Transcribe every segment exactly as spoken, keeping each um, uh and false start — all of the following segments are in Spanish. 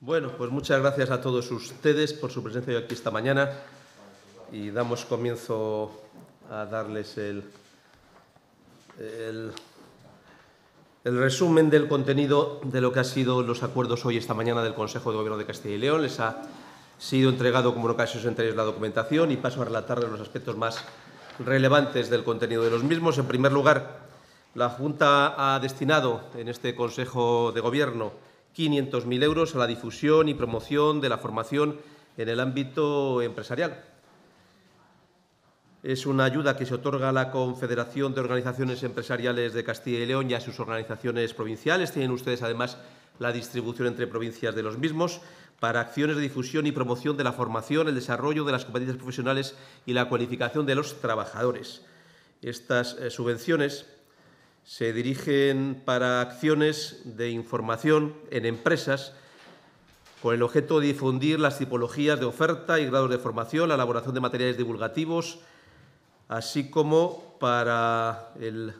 Bueno, pues muchas gracias a todos ustedes por su presencia hoy aquí esta mañana y damos comienzo a darles el, el, el resumen del contenido de lo que han sido los acuerdos hoy esta mañana del Consejo de Gobierno de Castilla y León. Les ha sido entregado, como en ocasiones anteriores, la documentación y paso a relatarles los aspectos más relevantes del contenido de los mismos. En primer lugar, la Junta ha destinado en este Consejo de Gobierno quinientos mil euros a la difusión y promoción de la formación en el ámbito empresarial. Es una ayuda que se otorga a la Confederación de Organizaciones Empresariales de Castilla y León y a sus organizaciones provinciales. Tienen ustedes, además, la distribución entre provincias de los mismos para acciones de difusión y promoción de la formación, el desarrollo de las competencias profesionales y la cualificación de los trabajadores. Estas eh, subvenciones se dirigen para acciones de información en empresas con el objeto de difundir las tipologías de oferta y grados de formación, la elaboración de materiales divulgativos, así como para el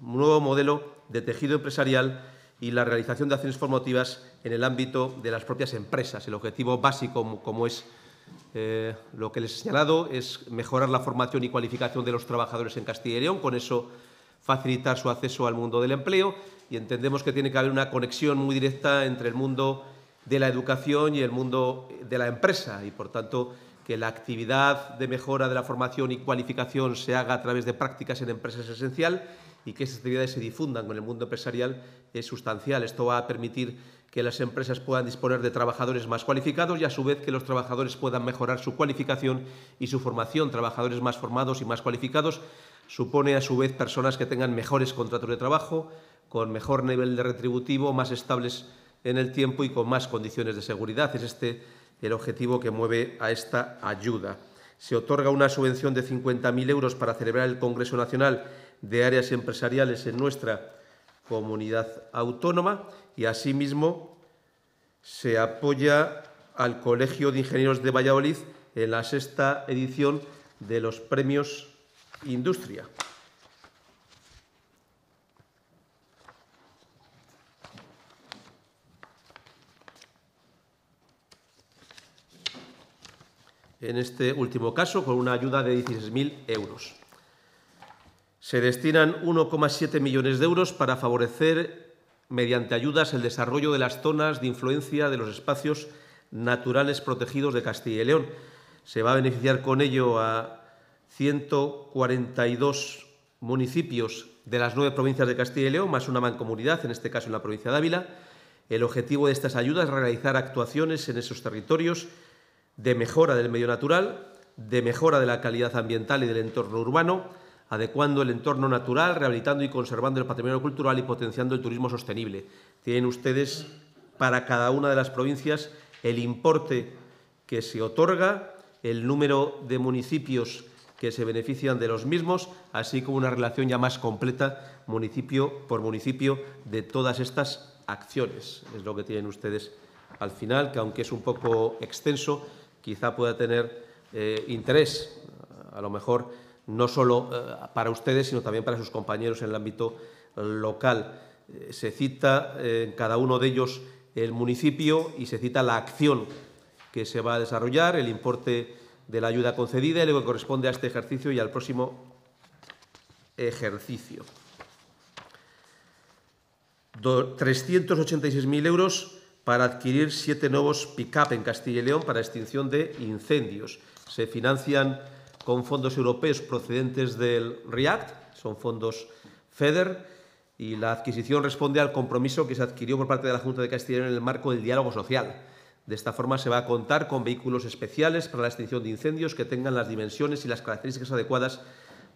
nuevo modelo de tejido empresarial y la realización de acciones formativas en el ámbito de las propias empresas. El objetivo básico, como es eh, lo que les he señalado, es mejorar la formación y cualificación de los trabajadores en Castilla y León, con eso facilitar su acceso al mundo del empleo, y entendemos que tiene que haber una conexión muy directa entre el mundo de la educación y el mundo de la empresa, y por tanto que la actividad de mejora de la formación y cualificación se haga a través de prácticas en empresas es esencial y que esas actividades se difundan con el mundo empresarial es sustancial. Esto va a permitir que las empresas puedan disponer de trabajadores más cualificados y, a su vez, que los trabajadores puedan mejorar su cualificación y su formación. Trabajadores más formados y más cualificados supone, a su vez, personas que tengan mejores contratos de trabajo, con mejor nivel de retributivo, más estables en el tiempo y con más condiciones de seguridad. Es este el objetivo que mueve a esta ayuda. Se otorga una subvención de cincuenta mil euros para celebrar el Congreso Nacional de Áreas Empresariales en nuestra comunidad autónoma y, asimismo, se apoya al Colegio de Ingenieros de Valladolid en la sexta edición de los Premios Industria. En este último caso, con una ayuda de dieciséis mil euros. Se destinan uno coma siete millones de euros para favorecer, mediante ayudas, el desarrollo de las zonas de influencia de los espacios naturales protegidos de Castilla y León. Se va a beneficiar con ello a ciento cuarenta y dos municipios de las nueve provincias de Castilla y León, más una mancomunidad, en este caso en la provincia de Ávila. El objetivo de estas ayudas es realizar actuaciones en esos territorios de mejora del medio natural, de mejora de la calidad ambiental y del entorno urbano, adecuando el entorno natural, rehabilitando y conservando el patrimonio cultural y potenciando el turismo sostenible. Tienen ustedes para cada una de las provincias el importe que se otorga, el número de municipios que se benefician de los mismos, así como una relación ya más completa municipio por municipio de todas estas acciones. Es lo que tienen ustedes al final, que aunque es un poco extenso, quizá pueda tener eh, interés, a lo mejor no solo eh, para ustedes, sino también para sus compañeros en el ámbito local. Eh, se cita eh, en cada uno de ellos el municipio y se cita la acción que se va a desarrollar, el importe de la ayuda concedida y lo que corresponde a este ejercicio y al próximo ejercicio. trescientos ochenta y seis mil euros para adquirir siete nuevos pick-up en Castilla y León para extinción de incendios. Se financian con fondos europeos procedentes del REACT, son fondos FEDER, y la adquisición responde al compromiso que se adquirió por parte de la Junta de Castilla y León en el marco del diálogo social. De esta forma se va a contar con vehículos especiales para la extinción de incendios que tengan las dimensiones y las características adecuadas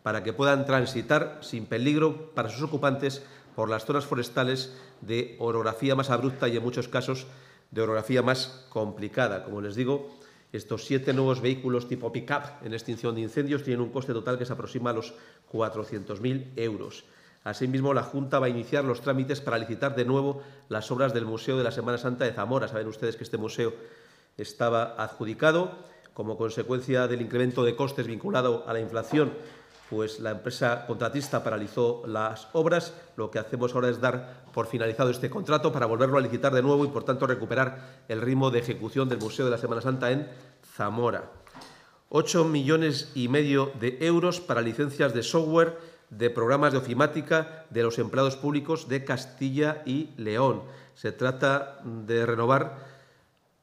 para que puedan transitar sin peligro para sus ocupantes por las zonas forestales de orografía más abrupta y, en muchos casos, de orografía más complicada. Como les digo, estos siete nuevos vehículos tipo pick-up en extinción de incendios tienen un coste total que se aproxima a los cuatrocientos mil euros. Asimismo, la Junta va a iniciar los trámites para licitar de nuevo las obras del Museo de la Semana Santa de Zamora. Saben ustedes que este museo estaba adjudicado. Como consecuencia del incremento de costes vinculado a la inflación, pues la empresa contratista paralizó las obras. Lo que hacemos ahora es dar por finalizado este contrato para volverlo a licitar de nuevo y, por tanto, recuperar el ritmo de ejecución del Museo de la Semana Santa en Zamora. Ocho millones y medio de euros para licencias de software de programas de ofimática de los empleados públicos de Castilla y León. Se trata de renovar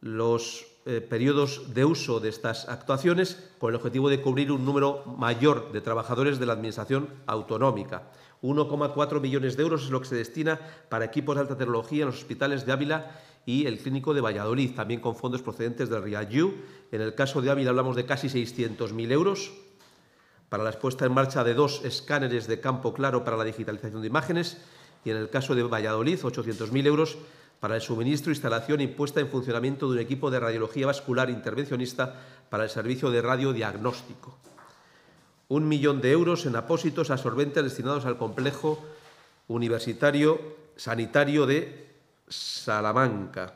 los eh, periodos de uso de estas actuaciones con el objetivo de cubrir un número mayor de trabajadores de la Administración autonómica. uno coma cuatro millones de euros es lo que se destina para equipos de alta tecnología en los hospitales de Ávila y el Clínico de Valladolid, también con fondos procedentes del REACT. En el caso de Ávila hablamos de casi seiscientos mil euros para la puesta en marcha de dos escáneres de campo claro para la digitalización de imágenes, y en el caso de Valladolid ochocientos mil euros para el suministro, instalación y puesta en funcionamiento de un equipo de radiología vascular intervencionista para el servicio de radiodiagnóstico. Un millón de euros en apósitos a solventes destinados al complejo universitario sanitario de Salamanca.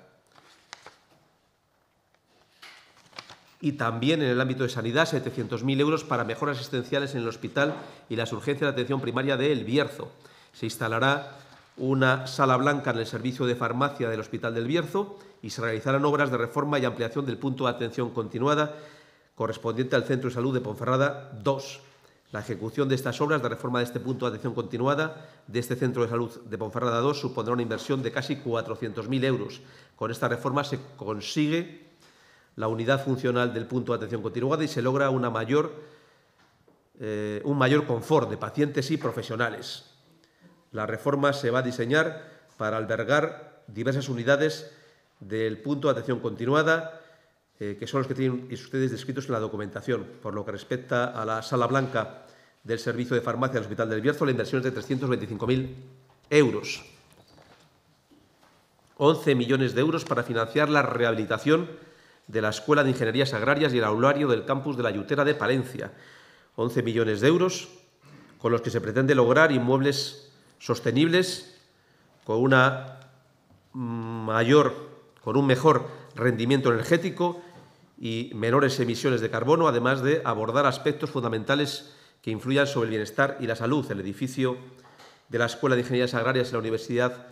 Y también en el ámbito de sanidad, setecientos mil euros para mejoras asistenciales en el hospital y las urgencias de atención primaria de El Bierzo. Se instalará una sala blanca en el servicio de farmacia del Hospital del Bierzo y se realizarán obras de reforma y ampliación del punto de atención continuada correspondiente al Centro de Salud de Ponferrada dos. La ejecución de estas obras de reforma de este punto de atención continuada de este Centro de Salud de Ponferrada dos supondrá una inversión de casi cuatrocientos mil euros. Con esta reforma se consigue la unidad funcional del punto de atención continuada y se logra una mayor, eh, un mayor confort de pacientes y profesionales. La reforma se va a diseñar para albergar diversas unidades del punto de atención continuada, eh, que son los que tienen ustedes descritos en la documentación. Por lo que respecta a la sala blanca del servicio de farmacia del Hospital del Bierzo, la inversión es de trescientos veinticinco mil euros. once millones de euros para financiar la rehabilitación de la Escuela de Ingenierías Agrarias y el aulario del Campus de la Ayutera de Palencia. once millones de euros con los que se pretende lograr inmuebles sostenibles, con una mayor, con un mejor rendimiento energético y menores emisiones de carbono, además de abordar aspectos fundamentales que influyan sobre el bienestar y la salud. El edificio de la Escuela de Ingenierías Agrarias y la Universidad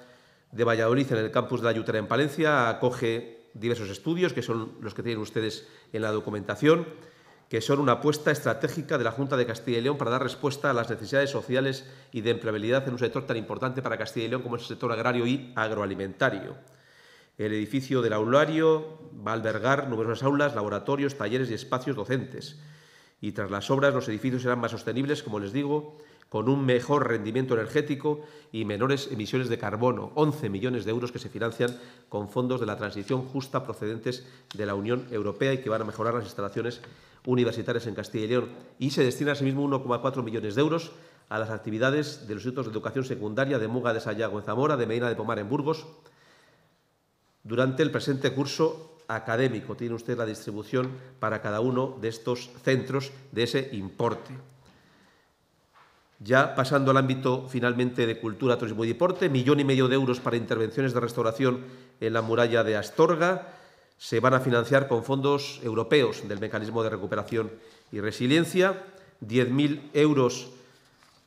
de Valladolid, en el campus de la Ayutera en Palencia, acoge diversos estudios, que son los que tienen ustedes en la documentación, que son una apuesta estratégica de la Junta de Castilla y León para dar respuesta a las necesidades sociales y de empleabilidad en un sector tan importante para Castilla y León como es el sector agrario y agroalimentario. El edificio del aulario va a albergar numerosas aulas, laboratorios, talleres y espacios docentes. Y tras las obras, los edificios serán más sostenibles, como les digo, con un mejor rendimiento energético y menores emisiones de carbono. once millones de euros que se financian con fondos de la transición justa procedentes de la Unión Europea y que van a mejorar las instalaciones universitarias en Castilla y León. Y se destina asimismo uno coma cuatro millones de euros a las actividades de los Institutos de Educación Secundaria de Muga de Sayago en Zamora, de Medina de Pomar en Burgos, durante el presente curso académico. Tiene usted la distribución para cada uno de estos centros de ese importe. Ya pasando al ámbito finalmente de cultura, turismo y deporte, millón y medio de euros para intervenciones de restauración en la muralla de Astorga. Se van a financiar con fondos europeos del Mecanismo de Recuperación y Resiliencia, diez mil euros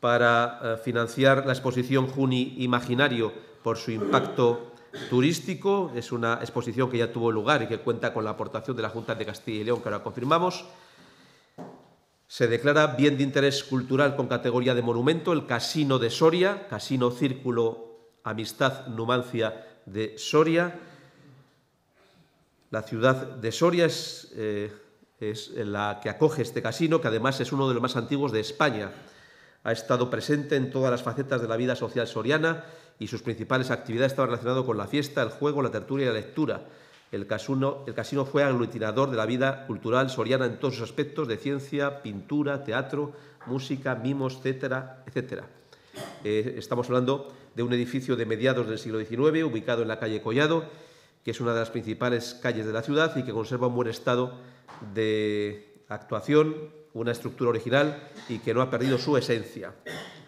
para eh, financiar la exposición Juni Imaginario por su impacto turístico. Es una exposición que ya tuvo lugar y que cuenta con la aportación de la Junta de Castilla y León, que ahora confirmamos. Se declara Bien de Interés Cultural con categoría de monumento el Casino de Soria, Casino Círculo Amistad Numancia de Soria. La ciudad de Soria es, eh, es la que acoge este casino, que además es uno de los más antiguos de España. Ha estado presente en todas las facetas de la vida social soriana y sus principales actividades estaban relacionadas con la fiesta, el juego, la tertulia y la lectura. El casino, el casino fue aglutinador de la vida cultural soriana en todos sus aspectos, de ciencia, pintura, teatro, música, mimos, etcétera, etcétera. Eh, estamos hablando de un edificio de mediados del siglo diecinueve, ubicado en la calle Collado, que es una de las principales calles de la ciudad y que conserva un buen estado de actuación, una estructura original y que no ha perdido su esencia.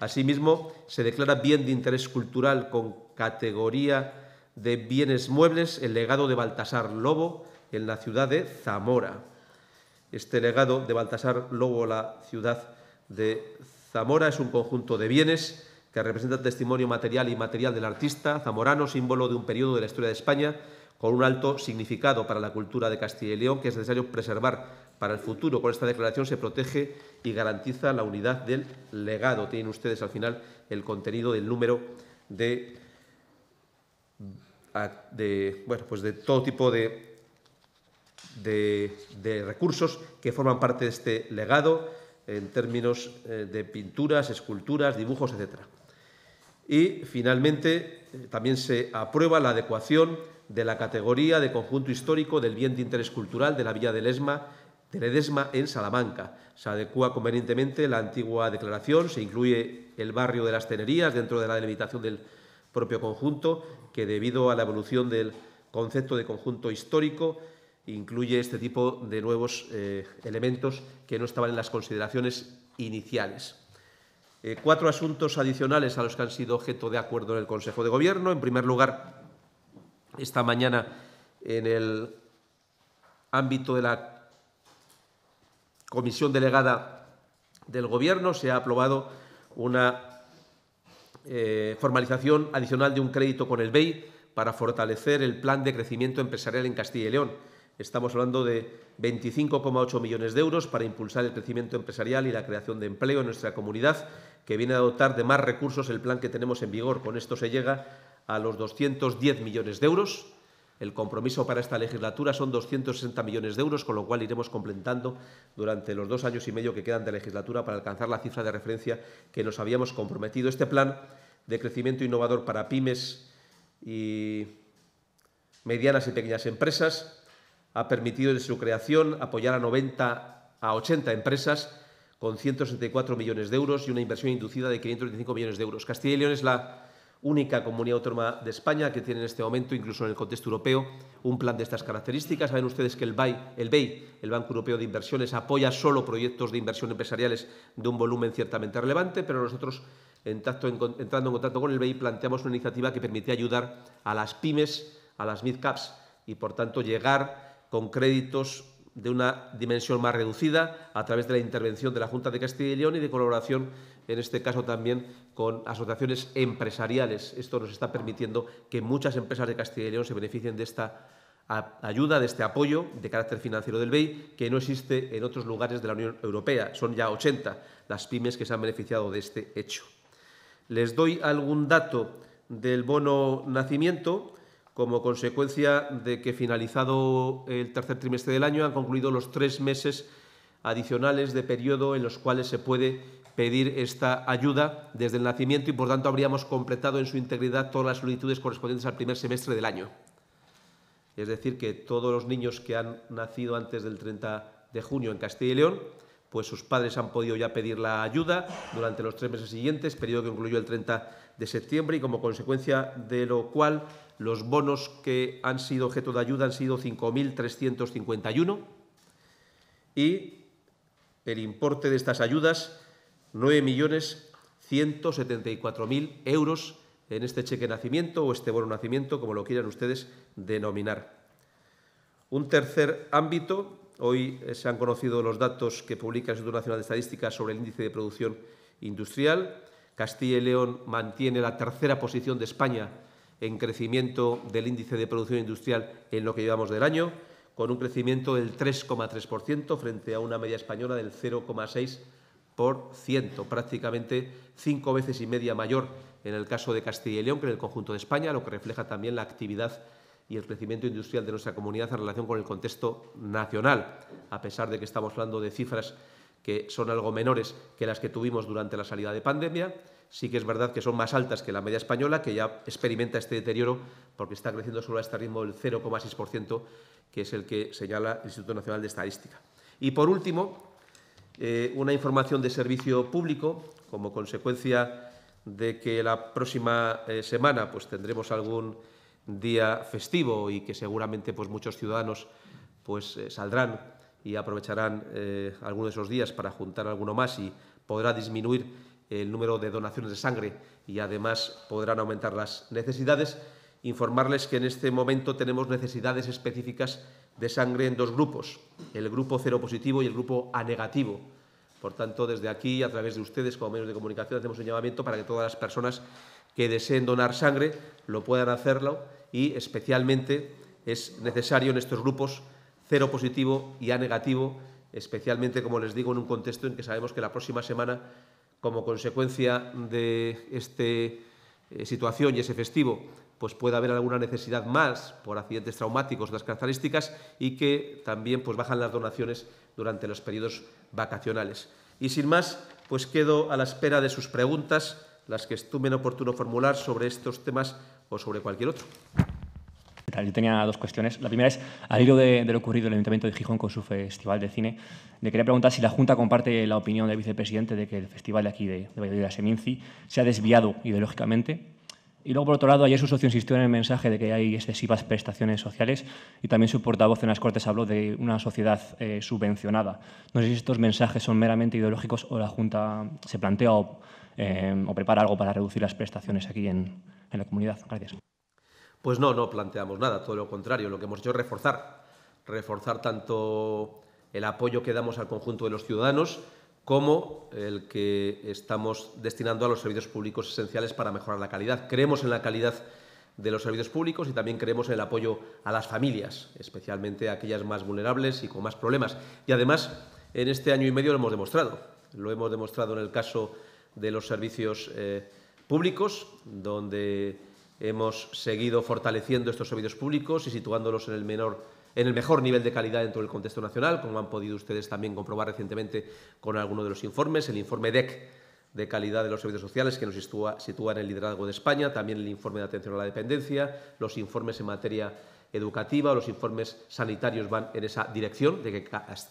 Asimismo, se declara bien de interés cultural con categoría de bienes muebles el legado de Baltasar Lobo en la ciudad de Zamora. Este legado de Baltasar Lobo a la ciudad de Zamora es un conjunto de bienes que representan testimonio material y inmaterial del artista zamorano, símbolo de un periodo de la historia de España con un alto significado para la cultura de Castilla y León, que es necesario preservar para el futuro. Con esta declaración se protege y garantiza la unidad del legado. Tienen ustedes al final el contenido del número de, de, bueno, pues de todo tipo de, de, de recursos que forman parte de este legado, en términos de pinturas, esculturas, dibujos, etcétera. Y, finalmente, también se aprueba la adecuación de la categoría de conjunto histórico del bien de interés cultural de la Villa de Ledesma, de Ledesma en Salamanca. Se adecua convenientemente la antigua declaración, se incluye el barrio de las Tenerías dentro de la delimitación del propio conjunto, que debido a la evolución del concepto de conjunto histórico incluye este tipo de nuevos eh, elementos que no estaban en las consideraciones iniciales. Eh, cuatro asuntos adicionales a los que han sido objeto de acuerdo en el Consejo de Gobierno. En primer lugar, esta mañana, en el ámbito de la Comisión Delegada del Gobierno, se ha aprobado una eh, formalización adicional de un crédito con el B E I para fortalecer el plan de crecimiento empresarial en Castilla y León. Estamos hablando de veinticinco coma ocho millones de euros para impulsar el crecimiento empresarial y la creación de empleo en nuestra comunidad, que viene a dotar de más recursos el plan que tenemos en vigor. Con esto se llega a los doscientos diez millones de euros. El compromiso para esta legislatura son doscientos sesenta millones de euros, con lo cual iremos completando durante los dos años y medio que quedan de legislatura para alcanzar la cifra de referencia que nos habíamos comprometido. Este plan de crecimiento innovador para pymes y medianas y pequeñas empresas ha permitido en su creación apoyar a noventa a ochenta empresas con ciento sesenta y cuatro millones de euros y una inversión inducida de quinientos veinticinco millones de euros. Castilla y León es la única comunidad autónoma de España que tiene en este momento, incluso en el contexto europeo, un plan de estas características. Saben ustedes que el B E I, el Banco Europeo de Inversiones, apoya solo proyectos de inversión empresariales de un volumen ciertamente relevante, pero nosotros, entrando en contacto con el B E I, planteamos una iniciativa que permite ayudar a las pymes, a las mid-caps, y, por tanto, llegar con créditos de una dimensión más reducida a través de la intervención de la Junta de Castilla y León y de colaboración, en este caso también, con asociaciones empresariales. Esto nos está permitiendo que muchas empresas de Castilla y León se beneficien de esta ayuda, de este apoyo de carácter financiero del B E I, que no existe en otros lugares de la Unión Europea. Son ya ochenta las pymes que se han beneficiado de este hecho. Les doy algún dato del bono nacimiento. Como consecuencia de que, finalizado el tercer trimestre del año, han concluido los tres meses adicionales de periodo en los cuales se puede pedir esta ayuda desde el nacimiento y, por tanto, habríamos completado en su integridad todas las solicitudes correspondientes al primer semestre del año. Es decir, que todos los niños que han nacido antes del treinta de junio en Castilla y León, pues sus padres han podido ya pedir la ayuda durante los tres meses siguientes, periodo que concluyó el treinta de septiembre, y como consecuencia de lo cual los bonos que han sido objeto de ayuda han sido cinco mil trescientos cincuenta y uno y el importe de estas ayudas nueve millones ciento setenta y cuatro mil euros en este cheque nacimiento o este bono nacimiento, como lo quieran ustedes denominar. Un tercer ámbito. Hoy se han conocido los datos que publica el Instituto Nacional de Estadística sobre el índice de producción industrial. Castilla y León mantiene la tercera posición de España en crecimiento del índice de producción industrial en lo que llevamos del año, con un crecimiento del tres coma tres por ciento frente a una media española del cero coma seis por ciento, prácticamente cinco veces y media mayor en el caso de Castilla y León que en el conjunto de España, lo que refleja también la actividad y el crecimiento industrial de nuestra comunidad en relación con el contexto nacional, a pesar de que estamos hablando de cifras que son algo menores que las que tuvimos durante la salida de pandemia. Sí que es verdad que son más altas que la media española, que ya experimenta este deterioro porque está creciendo solo a este ritmo del cero coma seis por ciento, que es el que señala el Instituto Nacional de Estadística. Y, por último, eh, una información de servicio público, como consecuencia de que la próxima eh, semana pues, tendremos algún día festivo y que seguramente pues, muchos ciudadanos pues, eh, saldrán y aprovecharán eh, algunos de esos días para juntar alguno más y podrá disminuir el número de donaciones de sangre y, además, podrán aumentar las necesidades. Informarles que en este momento tenemos necesidades específicas de sangre en dos grupos, el grupo cero positivo y el grupo A negativo. Por tanto, desde aquí, a través de ustedes como medios de comunicación, hacemos un llamamiento para que todas las personas que deseen donar sangre lo puedan hacerlo, y especialmente es necesario en estos grupos cero positivo y A negativo, especialmente, como les digo, en un contexto en que sabemos que la próxima semana, como consecuencia de esta eh, situación y ese festivo, pues puede haber alguna necesidad más por accidentes traumáticos de las características, y que también pues, bajan las donaciones durante los periodos vacacionales. Y sin más, pues quedo a la espera de sus preguntas, las que estimen oportuno formular sobre estos temas o sobre cualquier otro. Yo tenía dos cuestiones. La primera es, al hilo de, de lo ocurrido en el Ayuntamiento de Gijón con su Festival de Cine, le quería preguntar si la Junta comparte la opinión del vicepresidente de que el festival de aquí, de, de Valladolid, de Seminci, se ha desviado ideológicamente. Y luego, por otro lado, ayer su socio insistió en el mensaje de que hay excesivas prestaciones sociales, y también su portavoz en las Cortes habló de una sociedad eh, subvencionada. No sé si estos mensajes son meramente ideológicos o la Junta se plantea o, eh, o prepara algo para reducir las prestaciones aquí en, en la comunidad. Gracias. Pues no, no planteamos nada, todo lo contrario. Lo que hemos hecho es reforzar, reforzar tanto el apoyo que damos al conjunto de los ciudadanos como el que estamos destinando a los servicios públicos esenciales para mejorar la calidad. Creemos en la calidad de los servicios públicos y también creemos en el apoyo a las familias, especialmente a aquellas más vulnerables y con más problemas. Y además, en este año y medio lo hemos demostrado. Lo hemos demostrado en el caso de los servicios eh, públicos, donde hemos seguido fortaleciendo estos servicios públicos y situándolos en el menor en el mejor nivel de calidad dentro del contexto nacional, como han podido ustedes también comprobar recientemente con alguno de los informes, el informe D E C de calidad de los servicios sociales, que nos sitúa, sitúa en el liderazgo de España, también el informe de atención a la dependencia, los informes en materia educativa, los informes sanitarios van en esa dirección, de que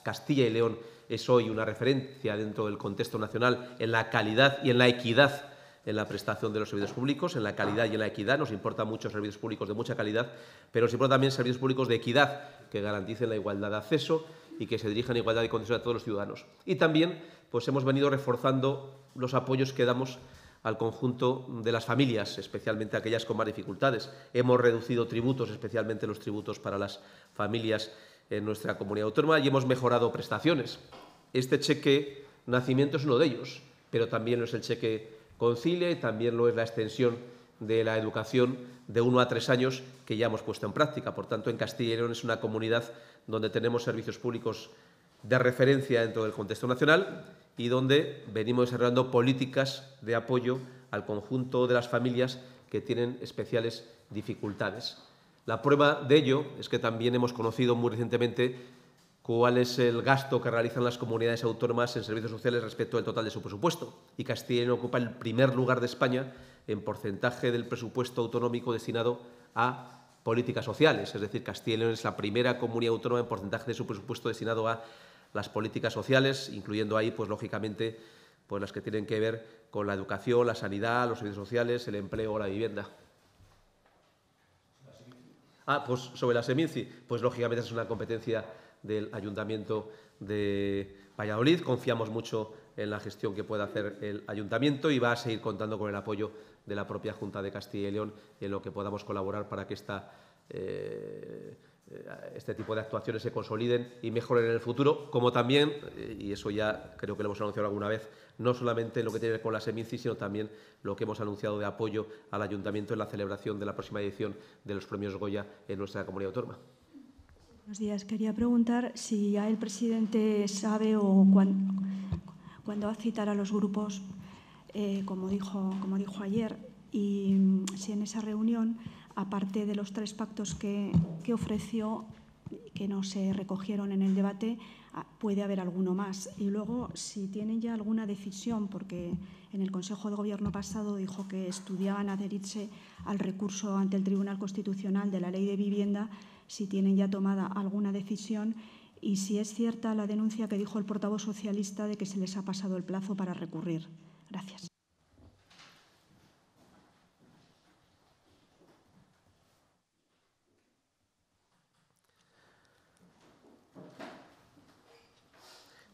Castilla y León es hoy una referencia dentro del contexto nacional en la calidad y en la equidad en la prestación de los servicios públicos, en la calidad y en la equidad. Nos importan muchos servicios públicos de mucha calidad, pero nos importan también servicios públicos de equidad, que garanticen la igualdad de acceso y que se dirijan a igualdad de condiciones a todos los ciudadanos. Y también pues, hemos venido reforzando los apoyos que damos al conjunto de las familias, especialmente aquellas con más dificultades. Hemos reducido tributos, especialmente los tributos para las familias en nuestra comunidad autónoma, y hemos mejorado prestaciones. Este cheque nacimiento es uno de ellos, pero también no es el cheque Concilia, y también lo es la extensión de la educación de uno a tres años que ya hemos puesto en práctica. Por tanto, en Castilla y León es una comunidad donde tenemos servicios públicos de referencia dentro del contexto nacional y donde venimos desarrollando políticas de apoyo al conjunto de las familias que tienen especiales dificultades. La prueba de ello es que también hemos conocido muy recientemente cuál es el gasto que realizan las comunidades autónomas en servicios sociales respecto al total de su presupuesto. Y Castilla y León ocupa el primer lugar de España en porcentaje del presupuesto autonómico destinado a políticas sociales. Es decir, Castilla y León es la primera comunidad autónoma en porcentaje de su presupuesto destinado a las políticas sociales, incluyendo ahí, pues lógicamente, pues, las que tienen que ver con la educación, la sanidad, los servicios sociales, el empleo o la vivienda. Ah, pues sobre la Seminci, pues lógicamente es una competencia del Ayuntamiento de Valladolid. Confiamos mucho en la gestión que pueda hacer el Ayuntamiento y va a seguir contando con el apoyo de la propia Junta de Castilla y León en lo que podamos colaborar para que esta, eh, este tipo de actuaciones se consoliden y mejoren en el futuro, como también, y eso ya creo que lo hemos anunciado alguna vez, no solamente lo que tiene que ver con la Seminci, sino también lo que hemos anunciado de apoyo al Ayuntamiento en la celebración de la próxima edición de los Premios Goya en nuestra comunidad autónoma. Buenos días. Quería preguntar si ya el presidente sabe o cuándo, cuándo va a citar a los grupos, eh, como, dijo, como dijo ayer, y si en esa reunión, aparte de los tres pactos que, que ofreció, que no se recogieron en el debate, puede haber alguno más. Y luego, si tienen ya alguna decisión, porque en el Consejo de Gobierno pasado dijo que estudiaban adherirse al recurso ante el Tribunal Constitucional de la Ley de Vivienda, si tienen ya tomada alguna decisión y si es cierta la denuncia que dijo el portavoz socialista de que se les ha pasado el plazo para recurrir. Gracias.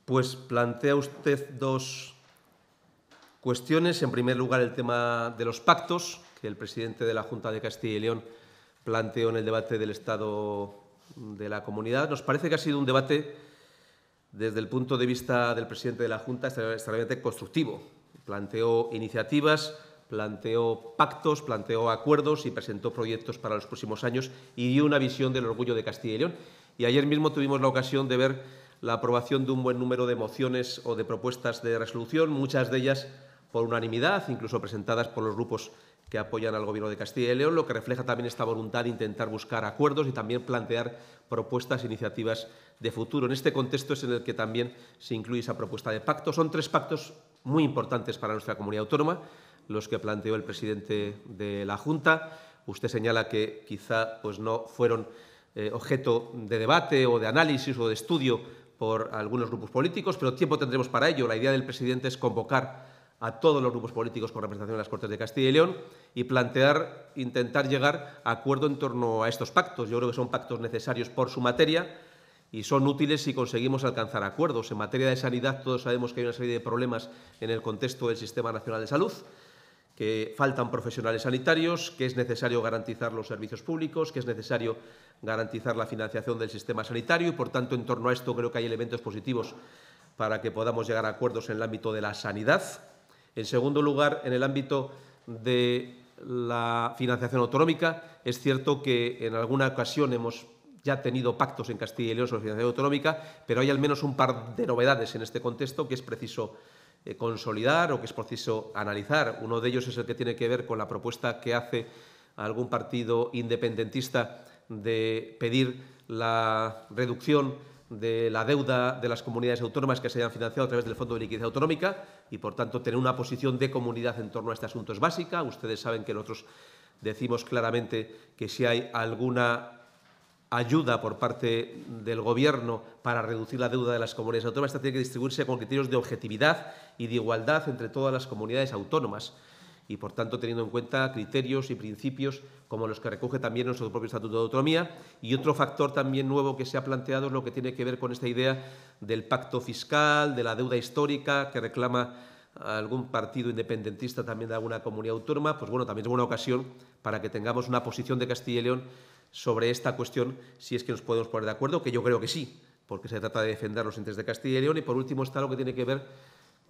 Pues plantea usted dos cuestiones. En primer lugar, el tema de los pactos, que el presidente de la Junta de Castilla y León planteó en el debate del Estado de la Comunidad. Nos parece que ha sido un debate desde el punto de vista del presidente de la Junta, extremadamente constructivo. Planteó iniciativas, planteó pactos, planteó acuerdos y presentó proyectos para los próximos años y dio una visión del orgullo de Castilla y León. Y ayer mismo tuvimos la ocasión de ver la aprobación de un buen número de mociones o de propuestas de resolución, muchas de ellas por unanimidad, incluso presentadas por los grupos que apoyan al Gobierno de Castilla y León, lo que refleja también esta voluntad de intentar buscar acuerdos y también plantear propuestas e iniciativas de futuro. En este contexto es en el que también se incluye esa propuesta de pacto. Son tres pactos muy importantes para nuestra comunidad autónoma, los que planteó el presidente de la Junta. Usted señala que quizá pues, no fueron eh, objeto de debate o de análisis o de estudio por algunos grupos políticos, pero tiempo tendremos para ello. La idea del presidente es convocar a todos los grupos políticos con representación en las Cortes de Castilla y León y plantear, intentar llegar a acuerdo en torno a estos pactos. Yo creo que son pactos necesarios por su materia y son útiles si conseguimos alcanzar acuerdos. En materia de sanidad, todos sabemos que hay una serie de problemas en el contexto del Sistema Nacional de Salud, que faltan profesionales sanitarios, que es necesario garantizar los servicios públicos, que es necesario garantizar la financiación del sistema sanitario y, por tanto, en torno a esto creo que hay elementos positivos para que podamos llegar a acuerdos en el ámbito de la sanidad. En segundo lugar, en el ámbito de la financiación autonómica, es cierto que en alguna ocasión hemos ya tenido pactos en Castilla y León sobre financiación autonómica, pero hay al menos un par de novedades en este contexto que es preciso eh, consolidar o que es preciso analizar. Uno de ellos es el que tiene que ver con la propuesta que hace algún partido independentista de pedir la reducción de la deuda de las comunidades autónomas que se hayan financiado a través del Fondo de Liquidez Autonómica y, por tanto, tener una posición de comunidad en torno a este asunto es básica. Ustedes saben que nosotros decimos claramente que si hay alguna ayuda por parte del Gobierno para reducir la deuda de las comunidades autónomas, esta tiene que distribuirse con criterios de objetividad y de igualdad entre todas las comunidades autónomas y, por tanto, teniendo en cuenta criterios y principios como los que recoge también nuestro propio Estatuto de Autonomía. Y otro factor también nuevo que se ha planteado es lo que tiene que ver con esta idea del pacto fiscal, de la deuda histórica que reclama algún partido independentista también de alguna comunidad autónoma. Pues bueno, también es una ocasión para que tengamos una posición de Castilla y León sobre esta cuestión, si es que nos podemos poner de acuerdo, que yo creo que sí, porque se trata de defender los intereses de Castilla y León. Y, por último, está lo que tiene que ver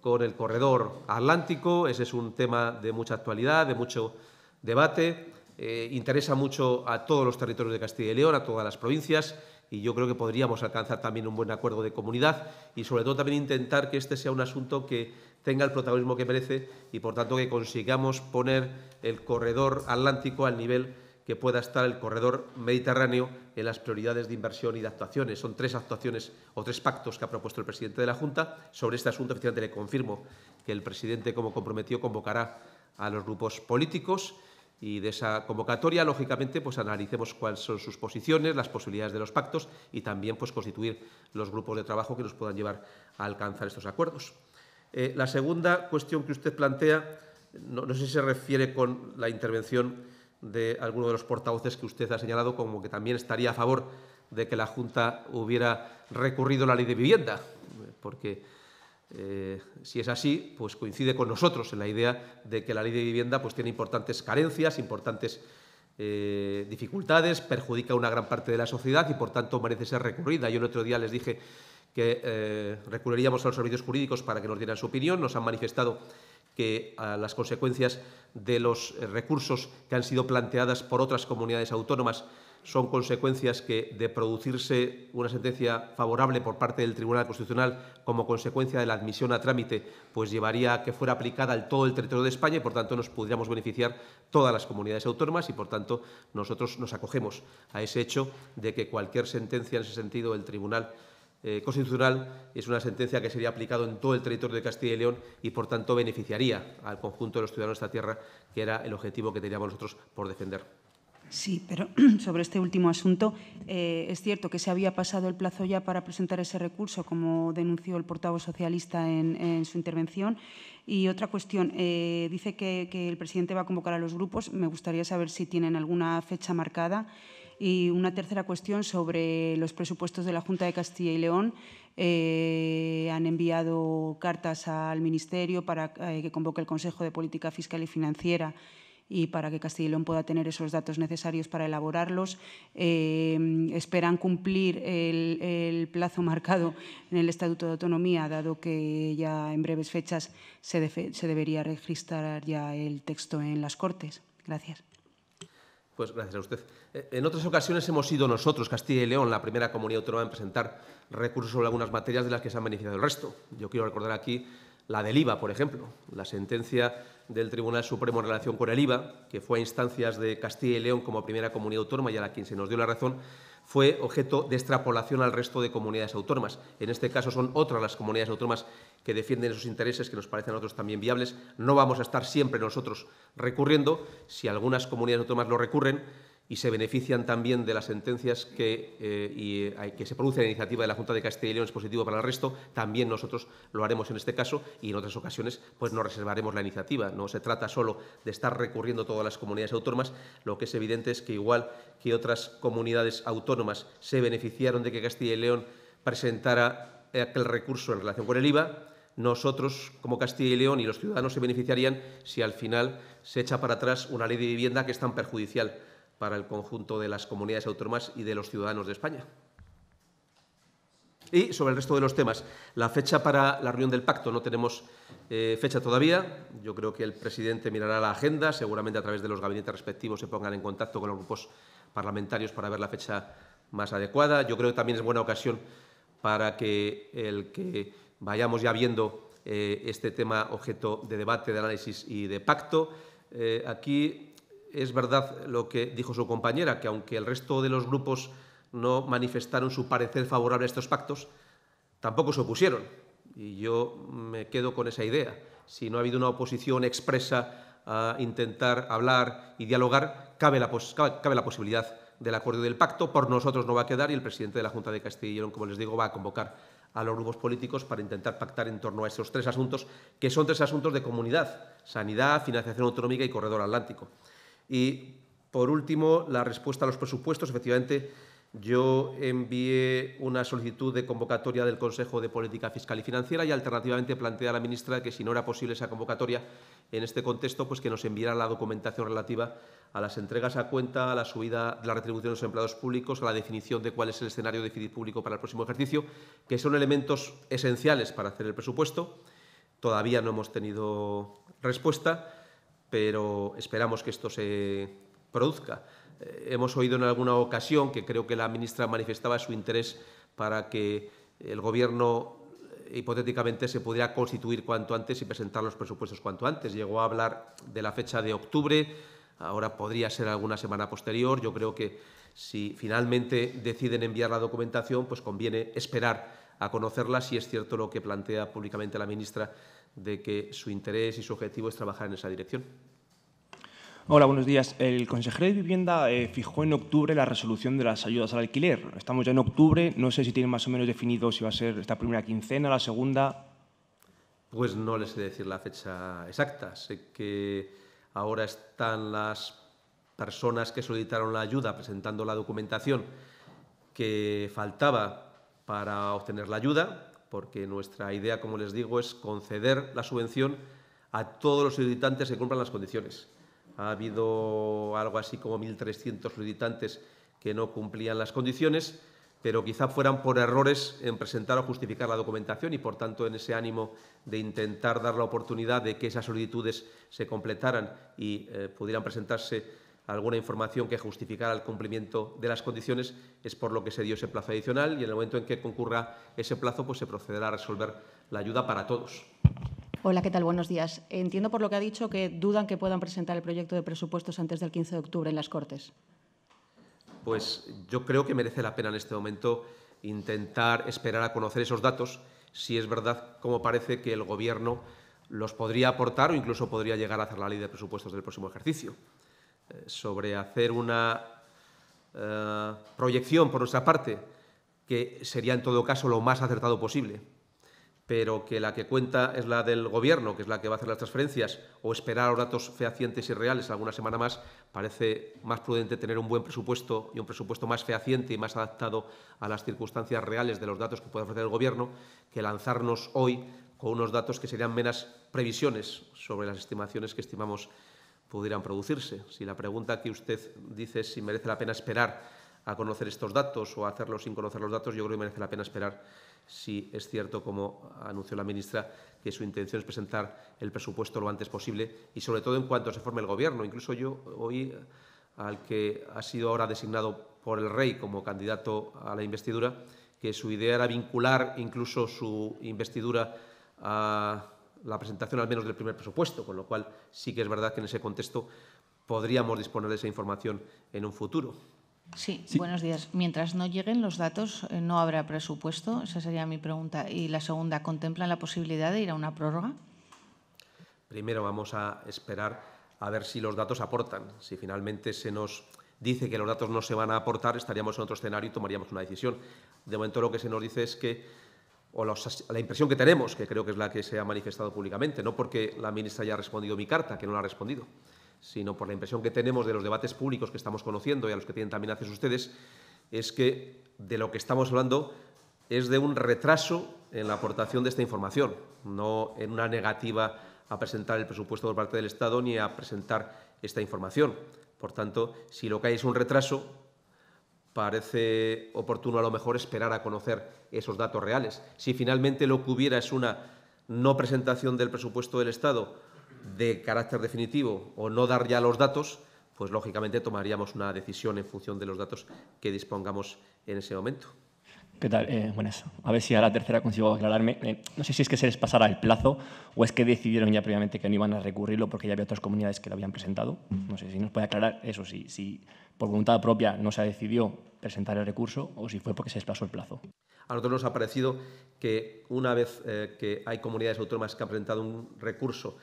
con el corredor atlántico. Ese es un tema de mucha actualidad, de mucho debate. Eh, interesa mucho a todos los territorios de Castilla y León, a todas las provincias, y yo creo que podríamos alcanzar también un buen acuerdo de comunidad y, sobre todo, también intentar que este sea un asunto que tenga el protagonismo que merece y, por tanto, que consigamos poner el corredor atlántico al nivel que pueda estar el corredor mediterráneo en las prioridades de inversión y de actuaciones. Son tres actuaciones o tres pactos que ha propuesto el presidente de la Junta. Sobre este asunto, oficialmente le confirmo que el presidente, como comprometió, convocará a los grupos políticos y de esa convocatoria, lógicamente, pues analicemos cuáles son sus posiciones, las posibilidades de los pactos y también pues constituir los grupos de trabajo que nos puedan llevar a alcanzar estos acuerdos. Eh, la segunda cuestión que usted plantea, no, no sé si se refiere con la intervención de alguno de los portavoces que usted ha señalado como que también estaría a favor de que la Junta hubiera recurrido a la Ley de Vivienda, porque eh, si es así, pues coincide con nosotros en la idea de que la Ley de Vivienda pues tiene importantes carencias, importantes eh, dificultades, perjudica a una gran parte de la sociedad y, por tanto, merece ser recurrida. Yo el otro día les dije que eh, recurriríamos a los servicios jurídicos para que nos dieran su opinión. Nos han manifestado que a las consecuencias de los recursos que han sido planteadas por otras comunidades autónomas son consecuencias que, de producirse una sentencia favorable por parte del Tribunal Constitucional como consecuencia de la admisión a trámite, pues llevaría a que fuera aplicada en todo el territorio de España y, por tanto, nos pudiéramos beneficiar todas las comunidades autónomas y, por tanto, nosotros nos acogemos a ese hecho de que cualquier sentencia en ese sentido del Tribunal Eh, constitucional es una sentencia que sería aplicada en todo el territorio de Castilla y León y, por tanto, beneficiaría al conjunto de los ciudadanos de esta tierra, que era el objetivo que teníamos nosotros por defender. Sí, pero sobre este último asunto, eh, es cierto que se había pasado el plazo ya para presentar ese recurso, como denunció el portavoz socialista en, en su intervención. Y otra cuestión, eh, dice que, que el presidente va a convocar a los grupos. Me gustaría saber si tienen alguna fecha marcada. Y una tercera cuestión sobre los presupuestos de la Junta de Castilla y León. Eh, han enviado cartas al Ministerio para eh, que convoque el Consejo de Política Fiscal y Financiera y para que Castilla y León pueda tener esos datos necesarios para elaborarlos. Eh, esperan cumplir el, el plazo marcado en el Estatuto de Autonomía, dado que ya en breves fechas se, de, se debería registrar ya el texto en las Cortes. Gracias. Pues gracias a usted. En otras ocasiones hemos sido nosotros, Castilla y León, la primera comunidad autónoma en presentar recursos sobre algunas materias de las que se han beneficiado el resto. Yo quiero recordar aquí la del I V A, por ejemplo, la sentencia del Tribunal Supremo en relación con el I V A, que fue a instancias de Castilla y León como primera comunidad autónoma y a la que se nos dio la razón, fue objeto de extrapolación al resto de comunidades autónomas. En este caso son otras las comunidades autónomas que defienden esos intereses que nos parecen a nosotros también viables. No vamos a estar siempre nosotros recurriendo. Si algunas comunidades autónomas lo recurren y se benefician también de las sentencias que, eh, y, eh, que se producen en iniciativa de la Junta de Castilla y León, es positivo para el resto, también nosotros lo haremos en este caso, y en otras ocasiones pues nos reservaremos la iniciativa. No se trata solo de estar recurriendo todas las comunidades autónomas. Lo que es evidente es que, igual que otras comunidades autónomas se beneficiaron de que Castilla y León presentara aquel recurso en relación con el I V A, nosotros, como Castilla y León, y los ciudadanos se beneficiarían si al final se echa para atrás una ley de vivienda que es tan perjudicial para el conjunto de las comunidades autónomas y de los ciudadanos de España. Y sobre el resto de los temas, la fecha para la reunión del pacto, no tenemos eh, fecha todavía. Yo creo que el presidente mirará la agenda, seguramente a través de los gabinetes respectivos se pongan en contacto con los grupos parlamentarios para ver la fecha más adecuada. Yo creo que también es buena ocasión para que el que vayamos ya viendo eh, este tema objeto de debate, de análisis y de pacto. Eh, aquí es verdad lo que dijo su compañera, que aunque el resto de los grupos no manifestaron su parecer favorable a estos pactos, tampoco se opusieron. Y yo me quedo con esa idea. Si no ha habido una oposición expresa a intentar hablar y dialogar, cabe la, pos cabe la posibilidad del acuerdo y del pacto. Por nosotros no va a quedar, y el presidente de la Junta de Castilla y León, como les digo, va a convocar a los grupos políticos para intentar pactar en torno a esos tres asuntos, que son tres asuntos de comunidad: sanidad, financiación autonómica y Corredor Atlántico. Y, por último, la respuesta a los presupuestos. Efectivamente, yo envié una solicitud de convocatoria del Consejo de Política Fiscal y Financiera y, alternativamente, planteé a la ministra que, si no era posible esa convocatoria en este contexto, pues que nos enviara la documentación relativa a las entregas a cuenta, a la subida de la retribución de los empleados públicos, a la definición de cuál es el escenario de déficit público para el próximo ejercicio, que son elementos esenciales para hacer el presupuesto. Todavía no hemos tenido respuesta, pero esperamos que esto se produzca. Eh, hemos oído en alguna ocasión que creo que la ministra manifestaba su interés para que el Gobierno hipotéticamente se pudiera constituir cuanto antes y presentar los presupuestos cuanto antes. Llegó a hablar de la fecha de octubre, ahora podría ser alguna semana posterior. Yo creo que si finalmente deciden enviar la documentación, pues conviene esperar a conocerla, si es cierto lo que plantea públicamente la ministra, de que su interés y su objetivo es trabajar en esa dirección. Hola, buenos días. El consejero de Vivienda eh, fijó en octubre la resolución de las ayudas al alquiler. Estamos ya en octubre. No sé si tienen más o menos definido si va a ser esta primera quincena, la segunda. Pues no les sé decir la fecha exacta. Sé que ahora están las personas que solicitaron la ayuda presentando la documentación que faltaba para obtener la ayuda, porque nuestra idea, como les digo, es conceder la subvención a todos los solicitantes que cumplan las condiciones. Ha habido algo así como mil trescientos solicitantes que no cumplían las condiciones, pero quizá fueran por errores en presentar o justificar la documentación y, por tanto, en ese ánimo de intentar dar la oportunidad de que esas solicitudes se completaran y eh, pudieran presentarse alguna información que justificara el cumplimiento de las condiciones, es por lo que se dio ese plazo adicional, y en el momento en que concurra ese plazo, pues se procederá a resolver la ayuda para todos. Hola, ¿qué tal? Buenos días. Entiendo por lo que ha dicho que dudan que puedan presentar el proyecto de presupuestos antes del quince de octubre en las Cortes. Pues yo creo que merece la pena en este momento intentar esperar a conocer esos datos, si es verdad, como parece, que el Gobierno los podría aportar o incluso podría llegar a hacer la ley de presupuestos del próximo ejercicio. Sobre hacer una eh, proyección por nuestra parte, que sería en todo caso lo más acertado posible, pero que la que cuenta es la del Gobierno, que es la que va a hacer las transferencias, o esperar los datos fehacientes y reales alguna semana más, parece más prudente tener un buen presupuesto y un presupuesto más fehaciente y más adaptado a las circunstancias reales de los datos que puede ofrecer el Gobierno, que lanzarnos hoy con unos datos que serían meras previsiones sobre las estimaciones que estimamos pudieran producirse. Si la pregunta que usted dice es si merece la pena esperar a conocer estos datos o a hacerlo sin conocer los datos, yo creo que merece la pena esperar si es cierto, como anunció la ministra, que su intención es presentar el presupuesto lo antes posible y, sobre todo, en cuanto se forme el Gobierno. Incluso yo oí al que ha sido ahora designado por el Rey como candidato a la investidura, que su idea era vincular incluso su investidura a la presentación al menos del primer presupuesto, con lo cual sí que es verdad que en ese contexto podríamos disponer de esa información en un futuro. Sí, sí, buenos días. Mientras no lleguen los datos, ¿no habrá presupuesto? Esa sería mi pregunta. Y la segunda, ¿contemplan la posibilidad de ir a una prórroga? Primero vamos a esperar a ver si los datos aportan. Si finalmente se nos dice que los datos no se van a aportar, estaríamos en otro escenario y tomaríamos una decisión. De momento lo que se nos dice es que, o los, la impresión que tenemos, que creo que es la que se ha manifestado públicamente, no porque la ministra haya respondido mi carta, que no la ha respondido, sino por la impresión que tenemos de los debates públicos que estamos conociendo y a los que tienen también acceso ustedes, es que de lo que estamos hablando es de un retraso en la aportación de esta información, no en una negativa a presentar el presupuesto por parte del Estado ni a presentar esta información. Por tanto, si lo que hay es un retraso, parece oportuno a lo mejor esperar a conocer esos datos reales. Si finalmente lo que hubiera es una no presentación del presupuesto del Estado de carácter definitivo o no dar ya los datos, pues lógicamente tomaríamos una decisión en función de los datos que dispongamos en ese momento. ¿Qué tal? Eh, buenas. A ver si a la tercera consigo aclararme. Eh, no sé si es que se les pasara el plazo o es que decidieron ya previamente que no iban a recurrirlo porque ya había otras comunidades que lo habían presentado. No sé si nos puede aclarar eso, si, si por voluntad propia no se decidió presentar el recurso o si fue porque se desplazó el plazo. A nosotros nos ha parecido que una vez eh, que hay comunidades autónomas que han presentado un recurso,